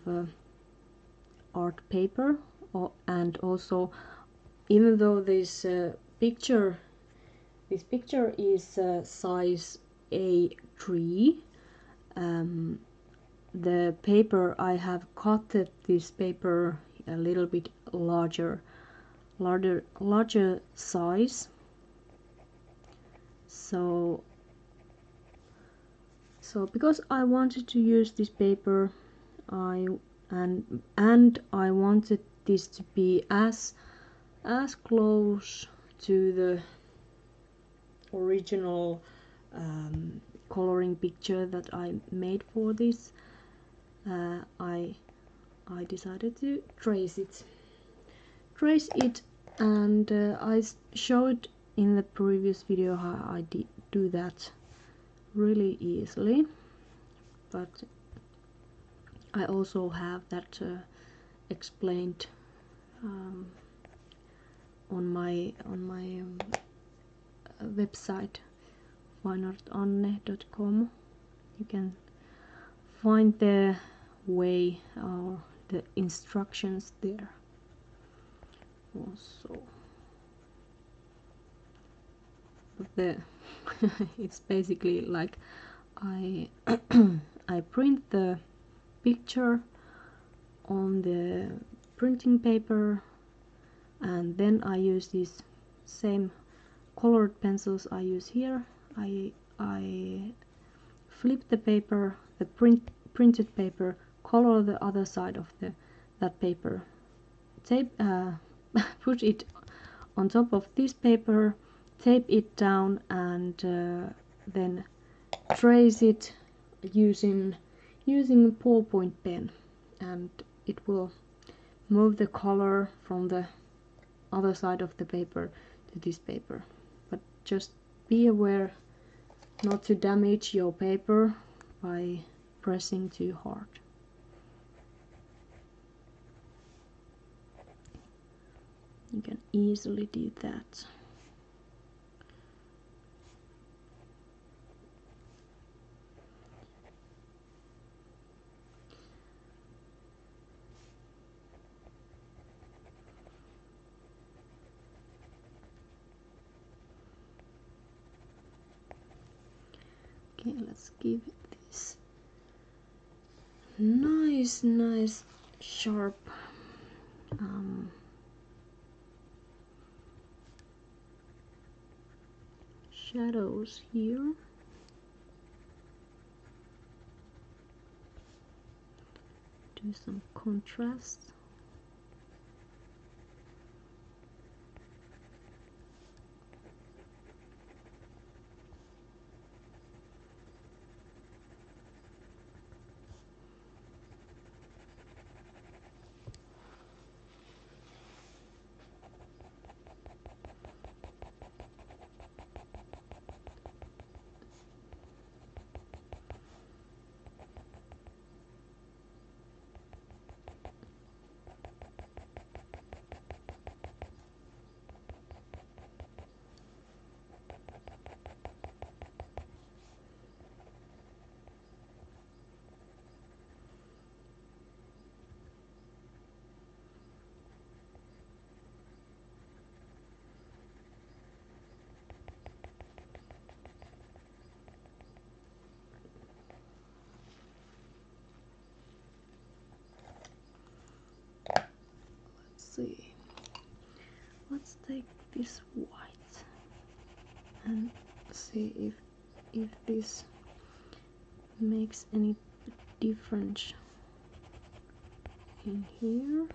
art paper, and also even though this picture is size A3, the paper, I have cut this paper a little bit larger size, so because I wanted to use this paper, I wanted this to be as close to the original coloring picture that I made for this, I decided to trace it, and I showed in the previous video how I do that really easily, but I also have that explained on my website FineArtAnne.com. You can find the way or the instructions there also, but it's basically like I print the picture on the printing paper, and then I use these same colored pencils I use here. I flip the paper, the printed paper, color the other side of that paper, tape, put it on top of this paper, tape it down, and then trace it using a ballpoint pen, and it will move the color from the other side of the paper to this paper. But just be aware not to damage your paper by pressing too hard. You can easily do that. Okay, let's give it this nice sharp shadows here. Do some contrast. see. Let's take this white and see if this makes any difference in here.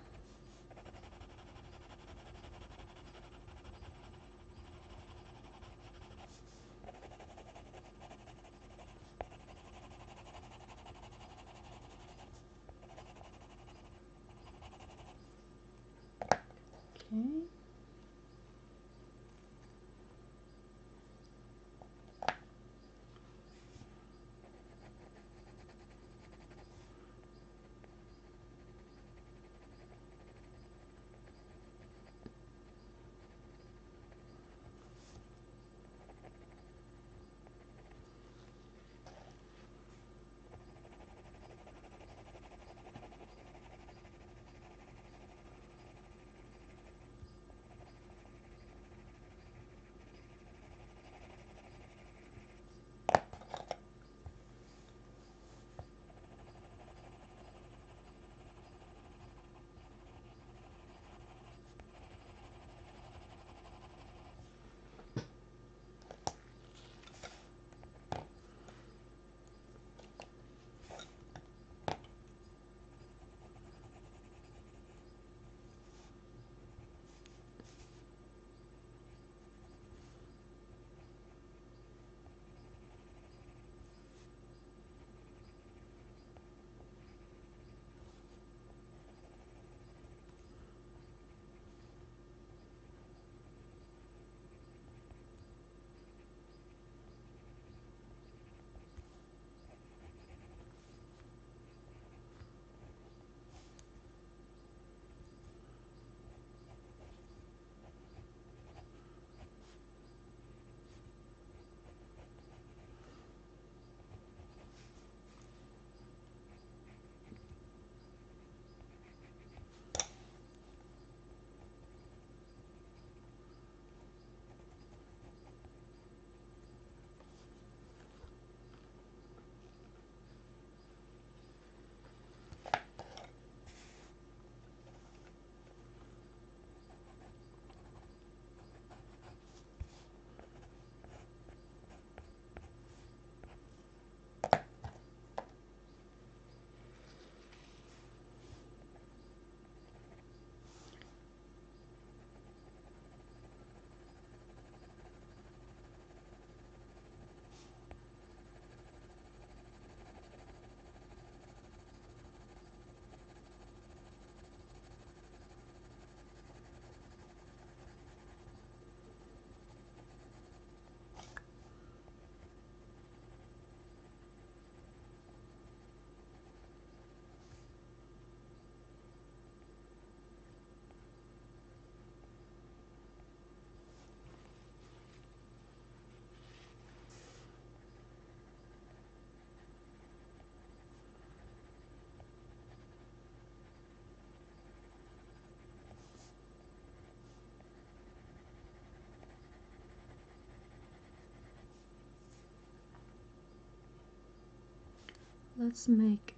Let's make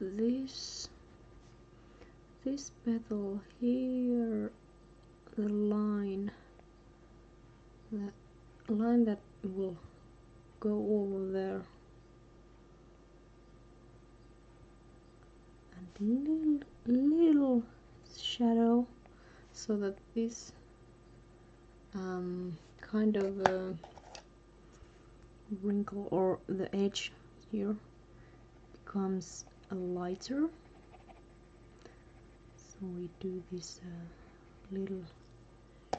this petal here, the line that will go over there, and little shadow, so that this kind of wrinkle or the edge here becomes lighter. So we do this little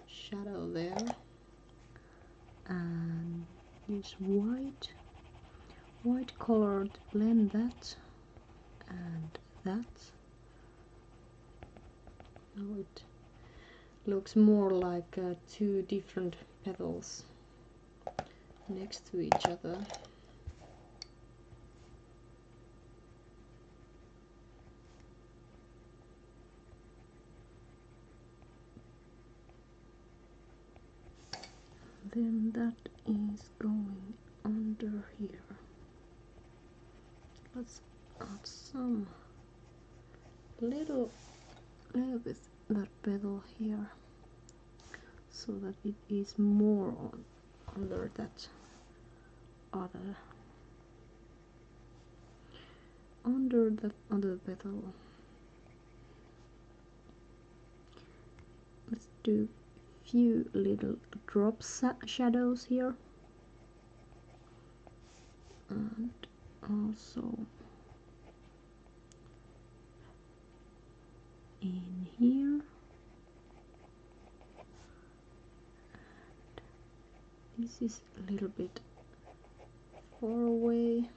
shadow there, and use white color to blend that and that, so it looks more like two different petals next to each other. Then that is going under here. Let's add some little bit that pedal here so that it is more on under that other under the pedal. Let's do a few little drop shadows here and also in here, and this is a little bit far away.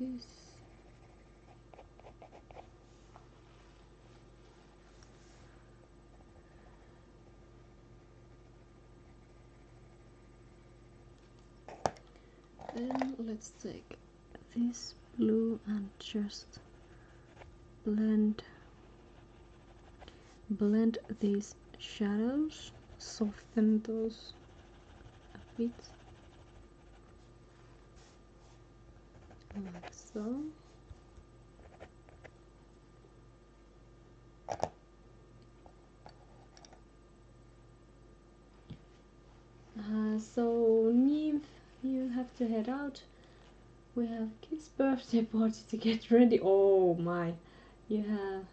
This then let's take this blue and just blend these shadows, soften those a bit, like so. So Niamh, you have to head out. We have kids' birthday party to get ready. Oh my, you have.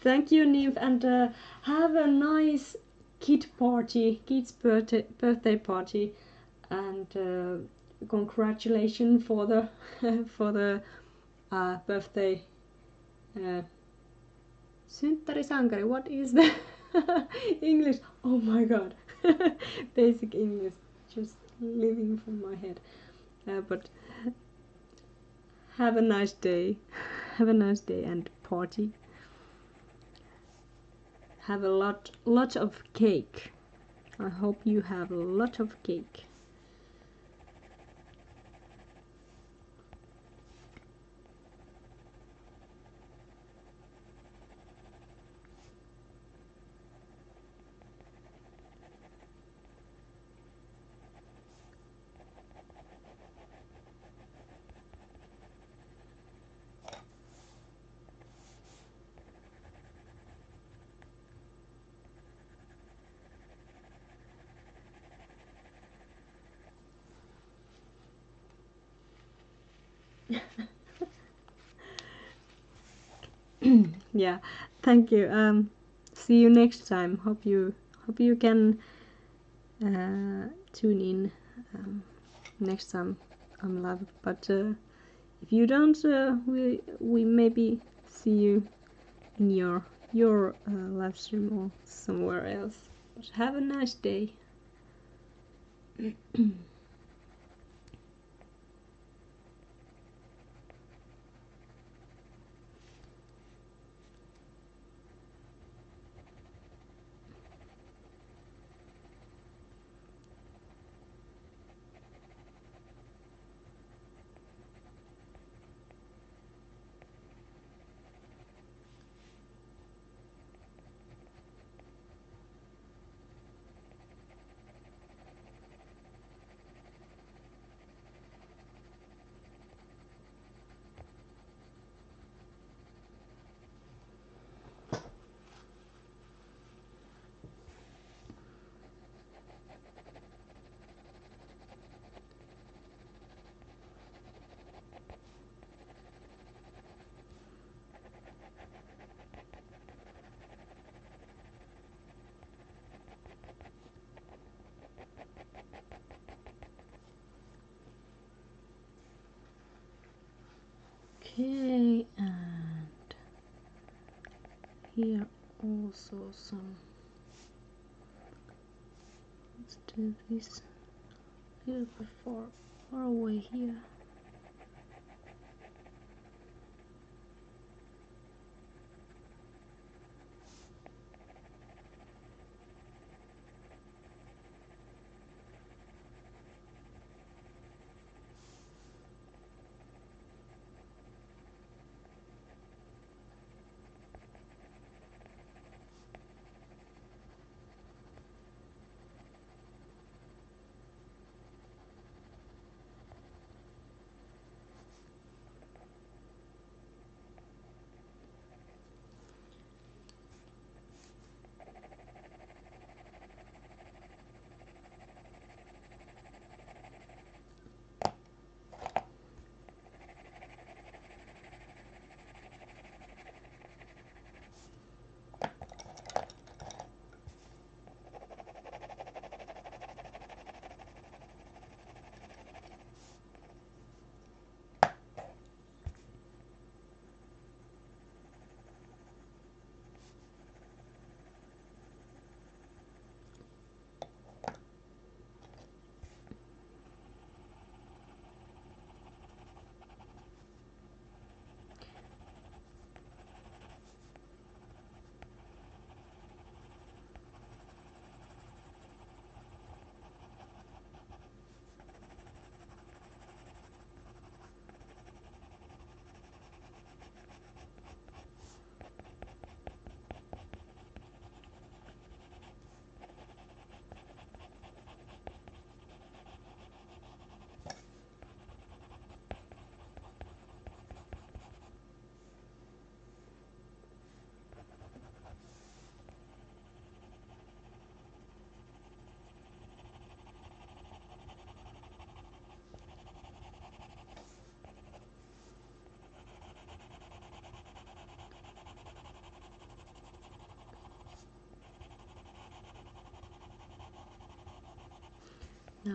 Thank you, Niamh, and have a nice kids' birthday party, and congratulations for the birthday. Synttärisankari, what is the English? Oh my God, basic English, just living from my head. But have a nice day, and party. Have a lot of cake. I hope you have a lot of cake. Yeah, thank you. See you next time. Hope you can tune in next time I'm live. But if you don't, we maybe see you in your live stream or somewhere else. But have a nice day. Okay, and here also some, let's do this a little bit far away here.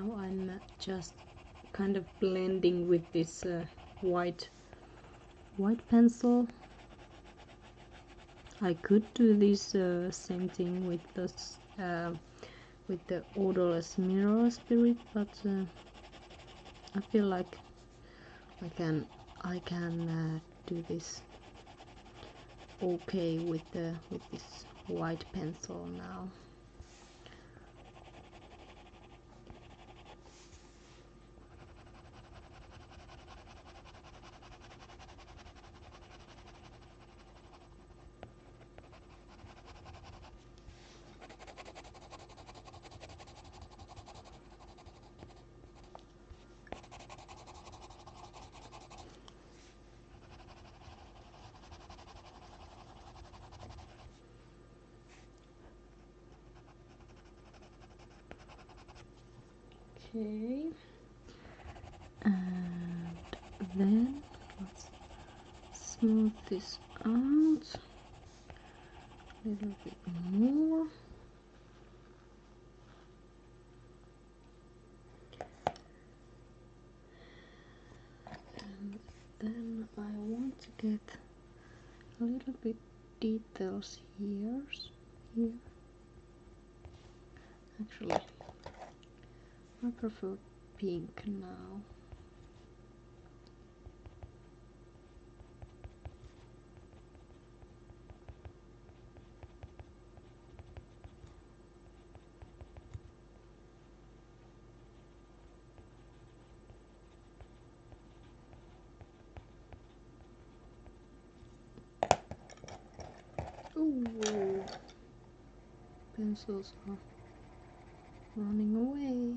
Now I'm just kind of blending with this white pencil. I could do this same thing with the odorless mineral spirit, but I feel like I can do this okay with this white pencil now. Okay, and then let's smooth this out a little bit more. And then I want to get a little bit details here. Actually, I prefer pink now. Ooh, pencils are running away.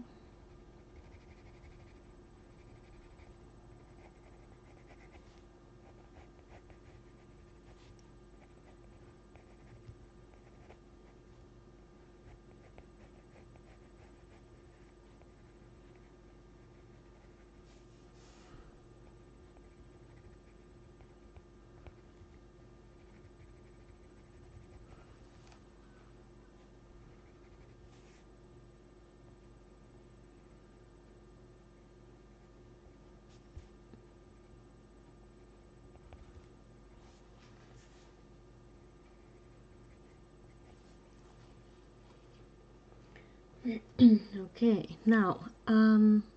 Okay, now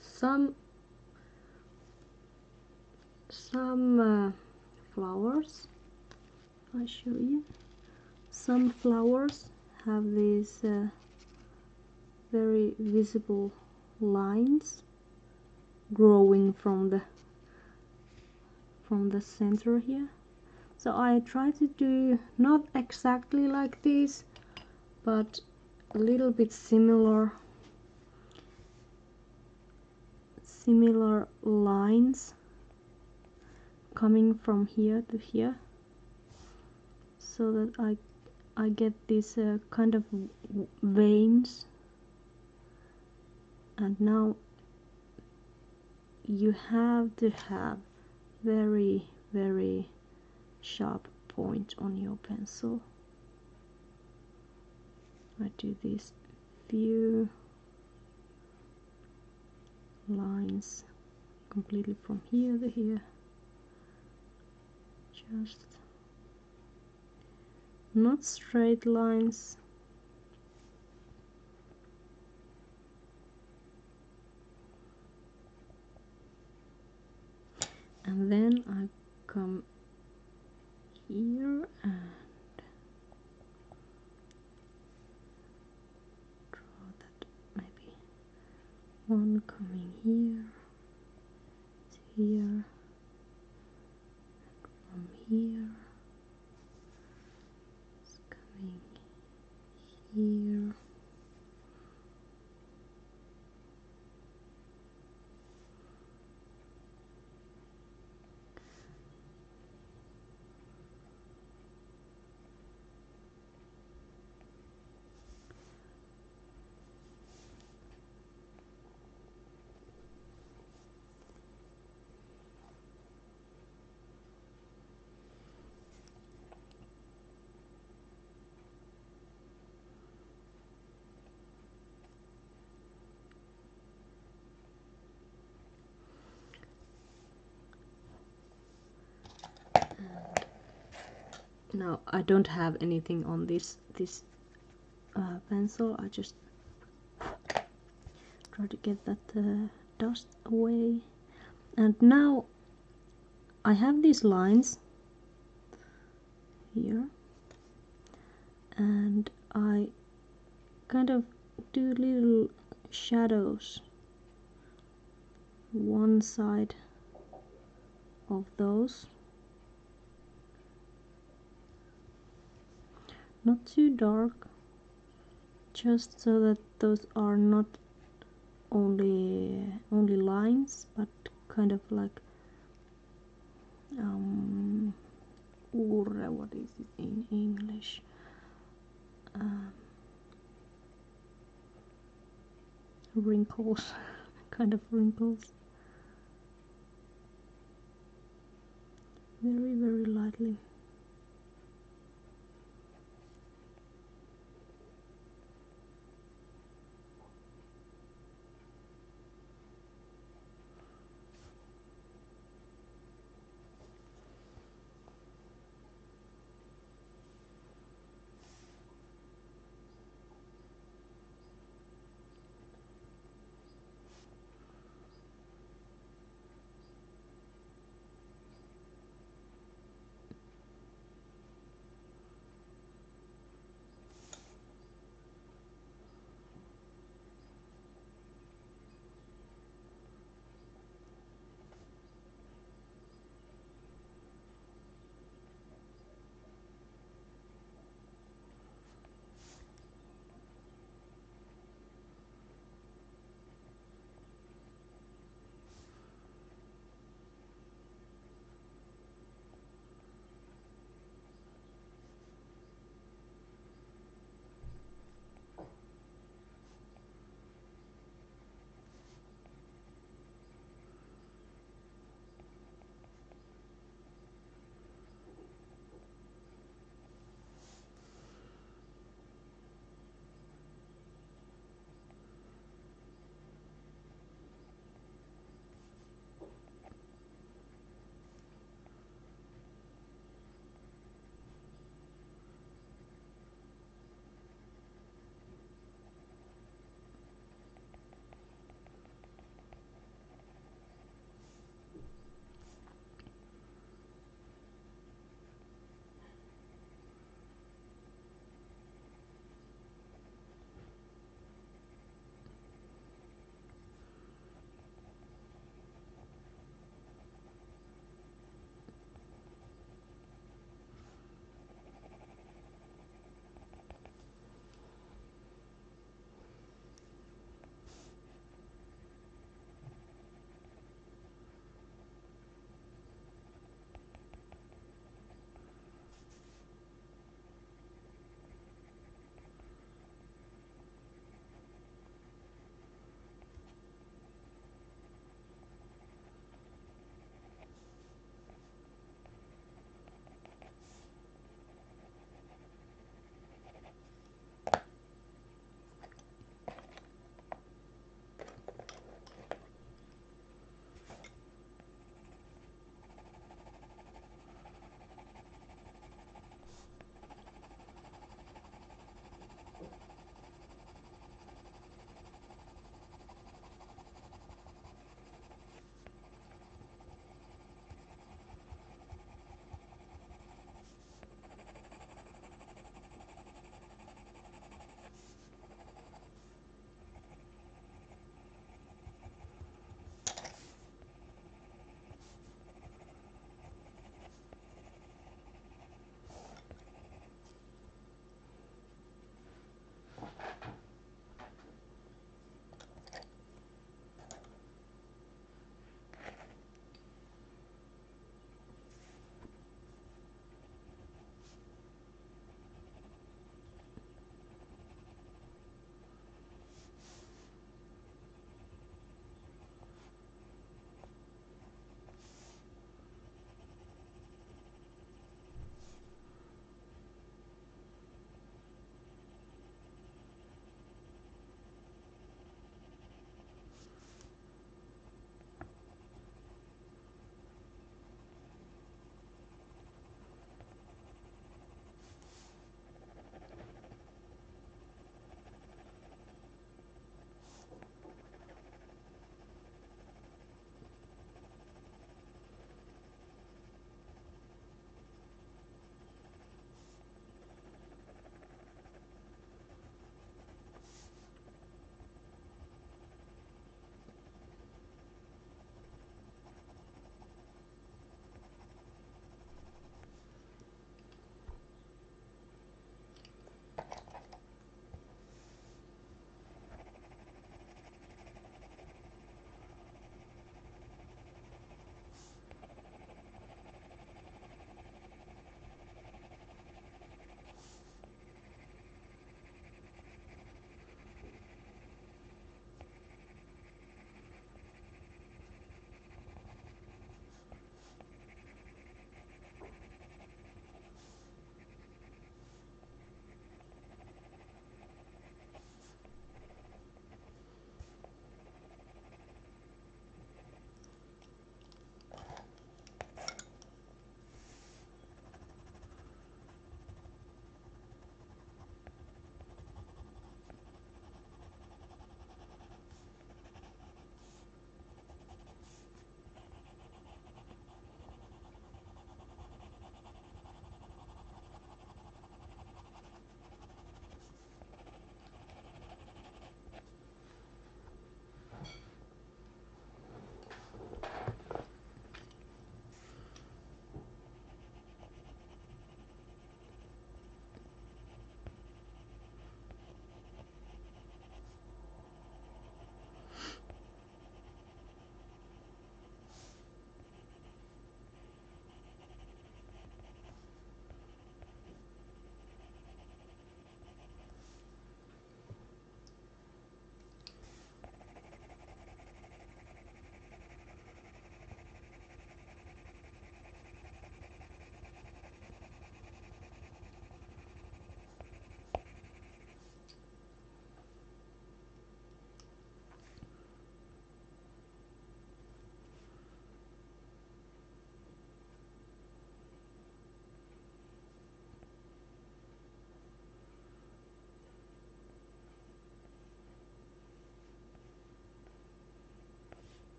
some flowers. I'll show you. Some flowers have these very visible lines growing from the center here. So I try to do not exactly like this, but a little bit similar lines coming from here to here, so that I get these kind of veins. And now you have to have very, very sharp point on your pencil. I do these few lines completely from here to here, just not straight lines. And then I come here and one coming here to here, from here, it's coming here. No, I don't have anything on this pencil. I just try to get that dust away. And now I have these lines here, and I kind of do little shadows one side of those. Not too dark, just so that those are not only lines, but kind of like what is it in English? Wrinkles, kind of wrinkles. Very, very lightly.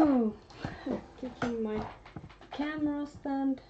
No, I'm kicking my camera stand.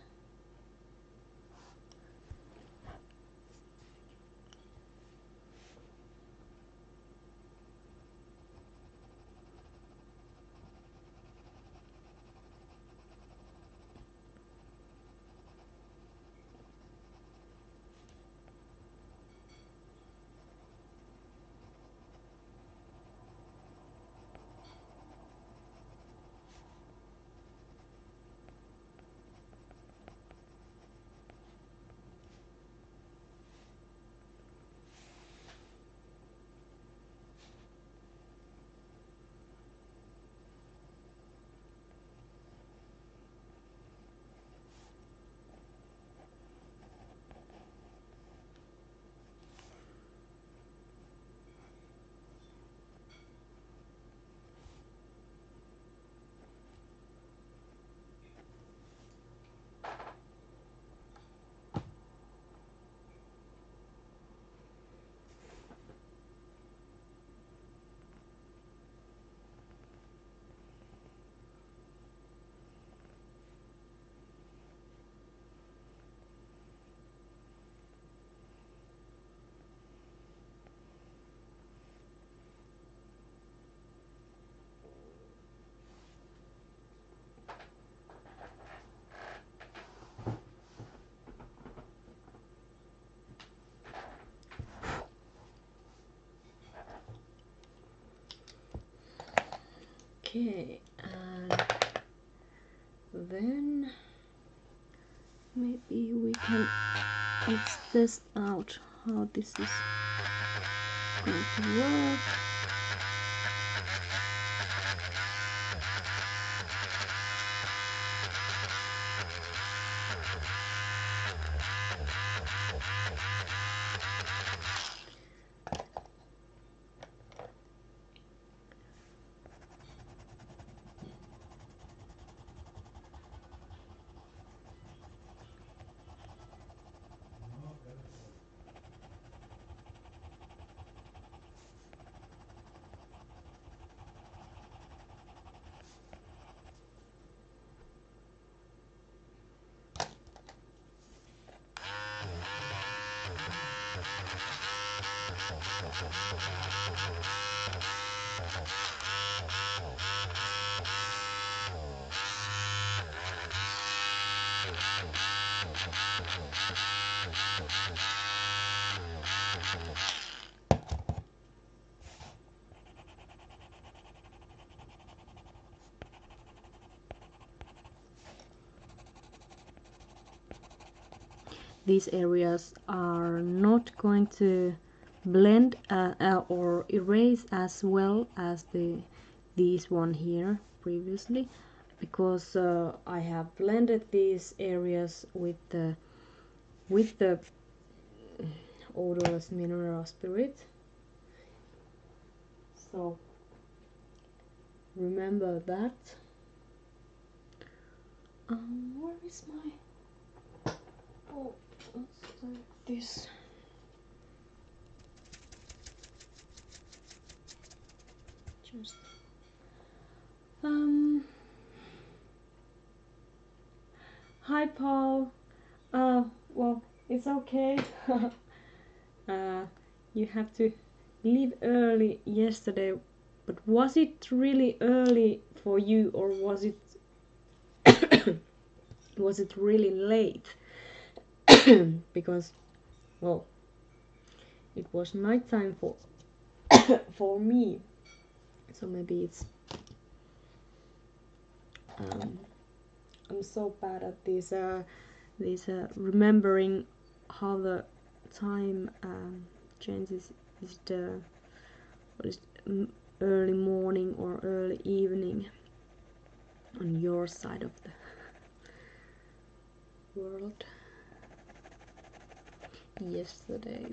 Okay, and then maybe we can test out how this is going to work. These areas are not going to blend or erase as well as these one here previously, because I have blended these areas with the odorless mineral spirit. So remember that. Where is my? Oh, let's do this. Just hi Paul. Well, it's okay. You have to leave early yesterday, but was it really early for you, or was it really late? Because, well, it was nighttime for me, so maybe it's I'm so bad at this remembering how the time changes. Is the what is early morning or early evening on your side of the world? Yesterday.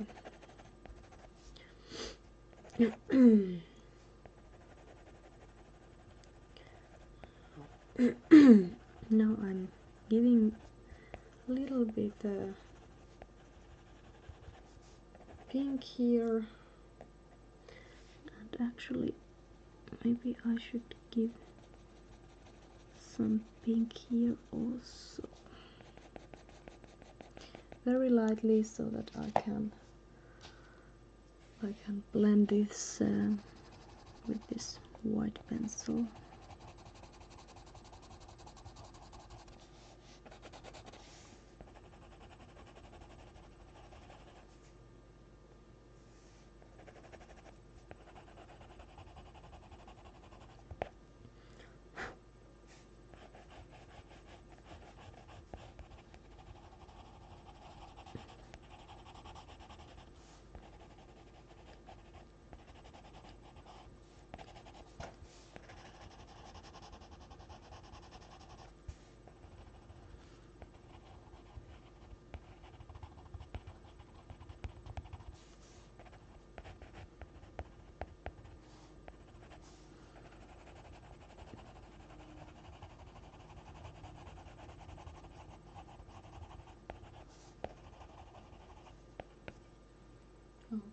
Now I'm giving a little bit pink here, and actually maybe I should give some pink here also, very lightly, so that I can blend this with this white pencil.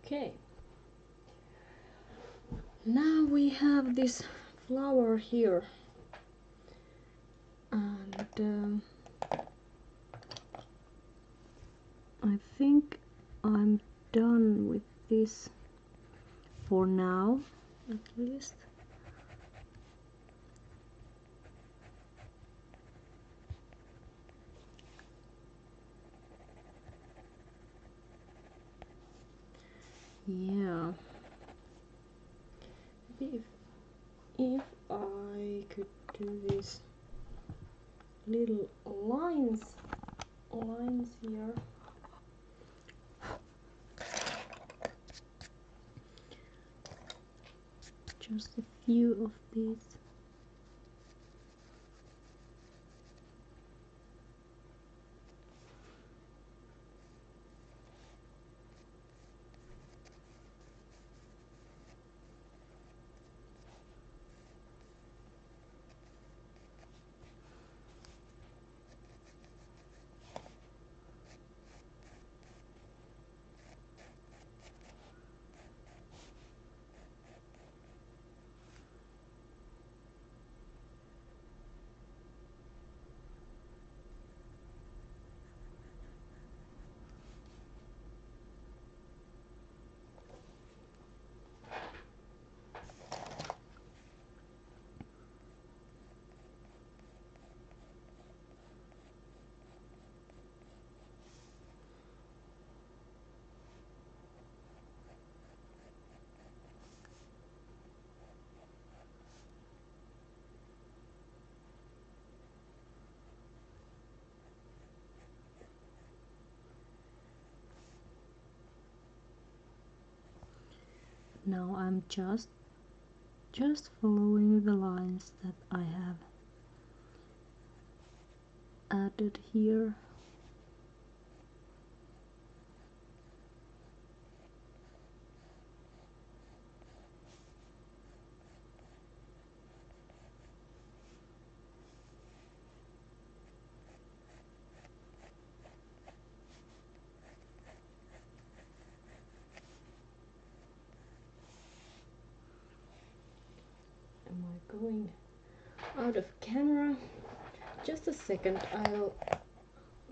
Okay, now we have this flower here, and I think I'm done with this for now, at least. Yeah, maybe if I could do these little lines here, just a few of these. Now I'm just following the lines that I have added here. Going out of camera. Just a second, I'll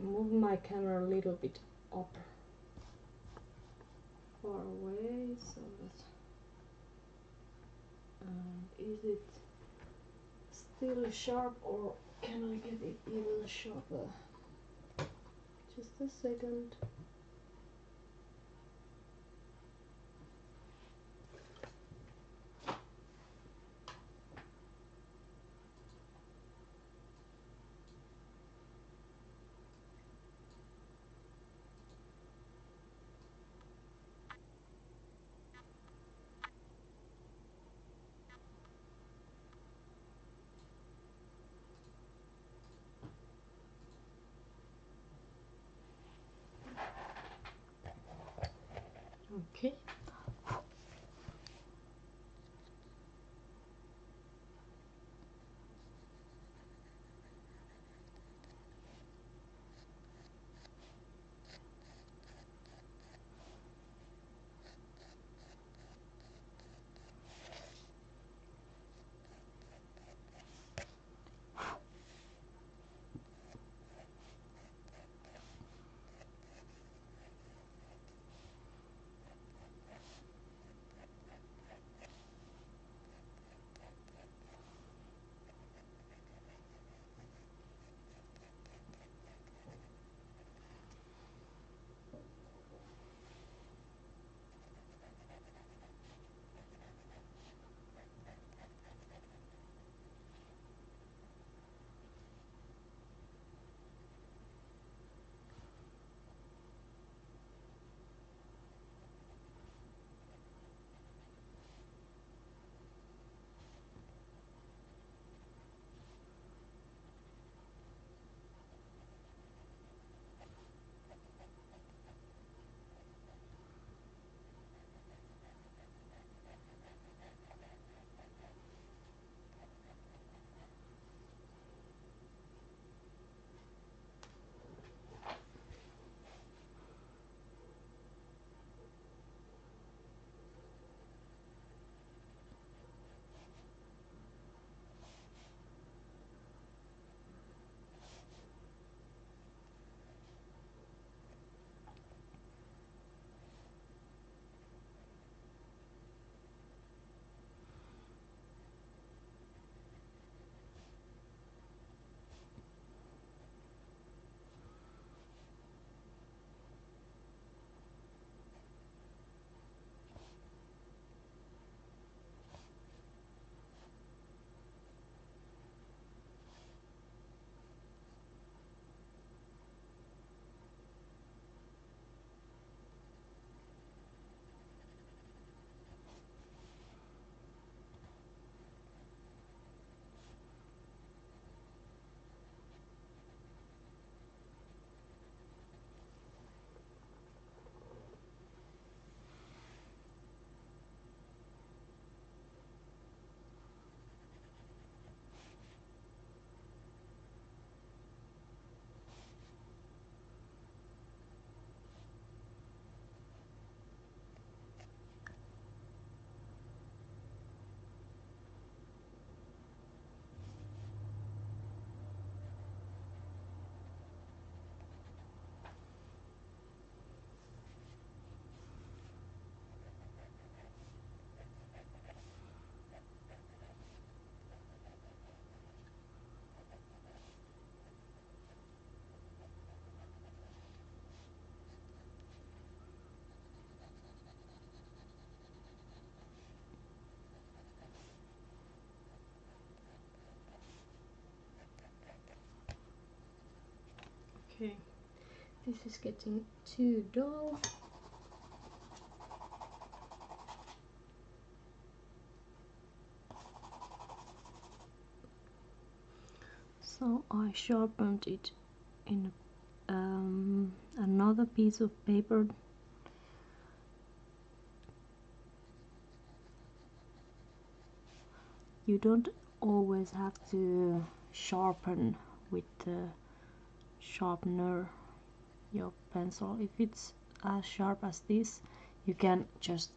move my camera a little bit up, far away, so that is it still sharp, or can I get it even sharper? Just a second. Okay. Okay. This is getting too dull. So I sharpened it in another piece of paper. You don't always have to sharpen with the sharpener your pencil. If it's as sharp as this, you can just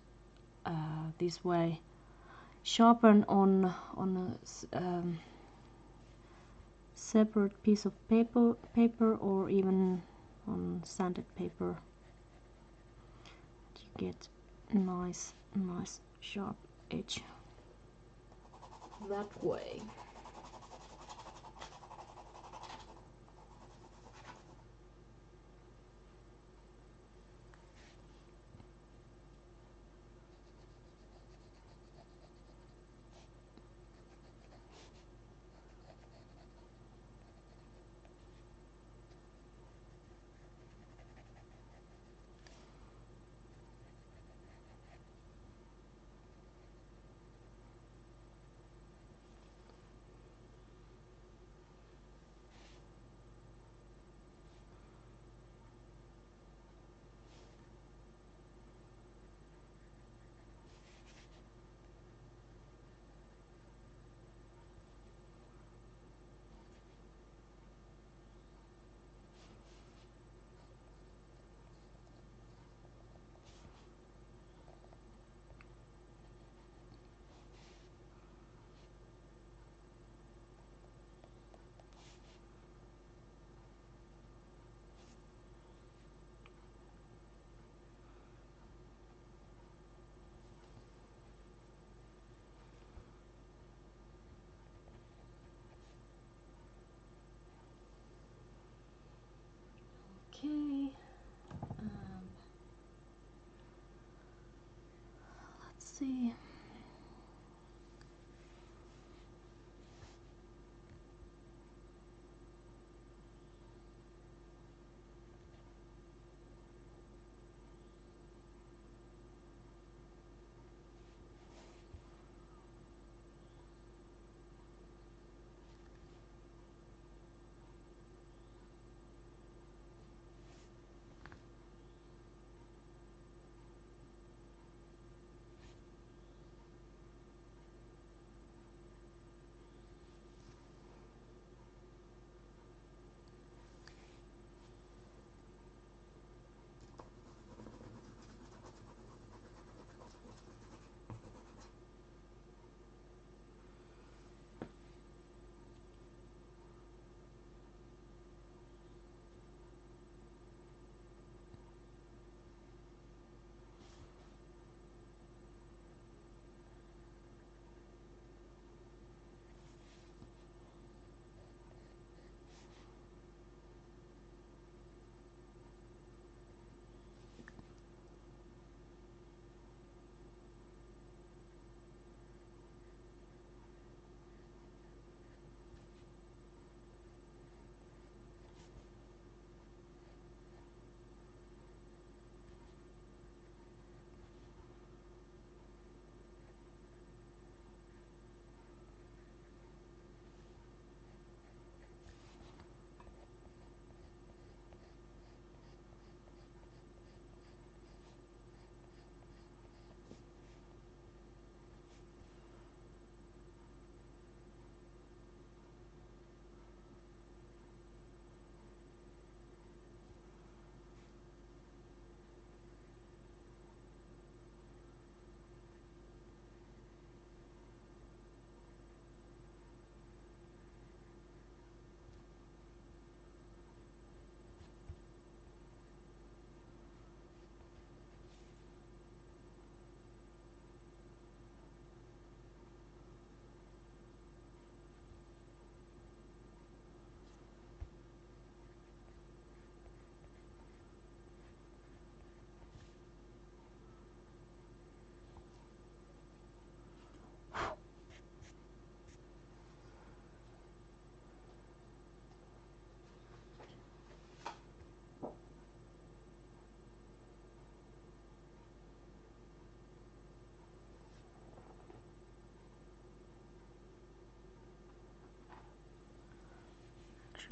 this way sharpen on a separate piece of paper or even on sanded paper. You get nice sharp edge that way.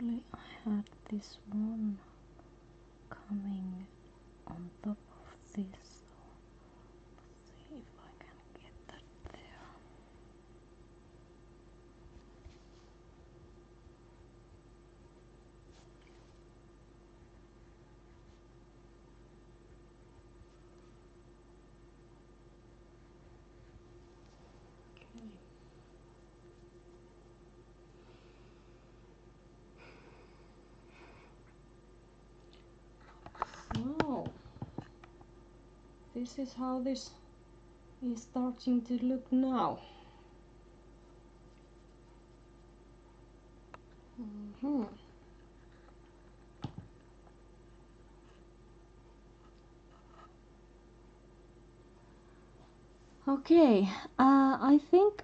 actually I had this one coming on top of this. This is how this is starting to look now. Mm-hmm. Okay, I think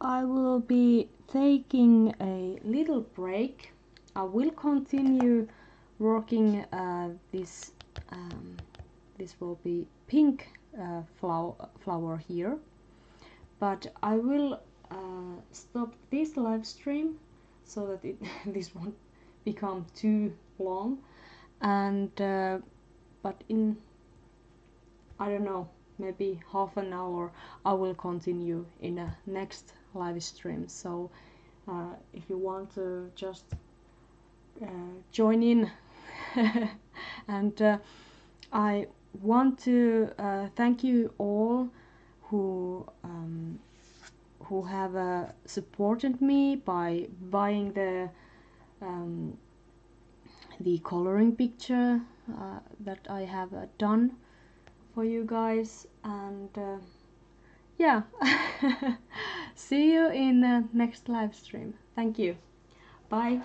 I will be taking a little break. I will continue working this will be pink flower here, but I will stop this live stream so that it this won't become too long, and but in, I don't know, maybe half an hour I will continue in a next live stream. So if you want to just join in and I want to thank you all who have supported me by buying the coloring picture that I have done for you guys, and yeah. See you in the next live stream. Thank you. Bye.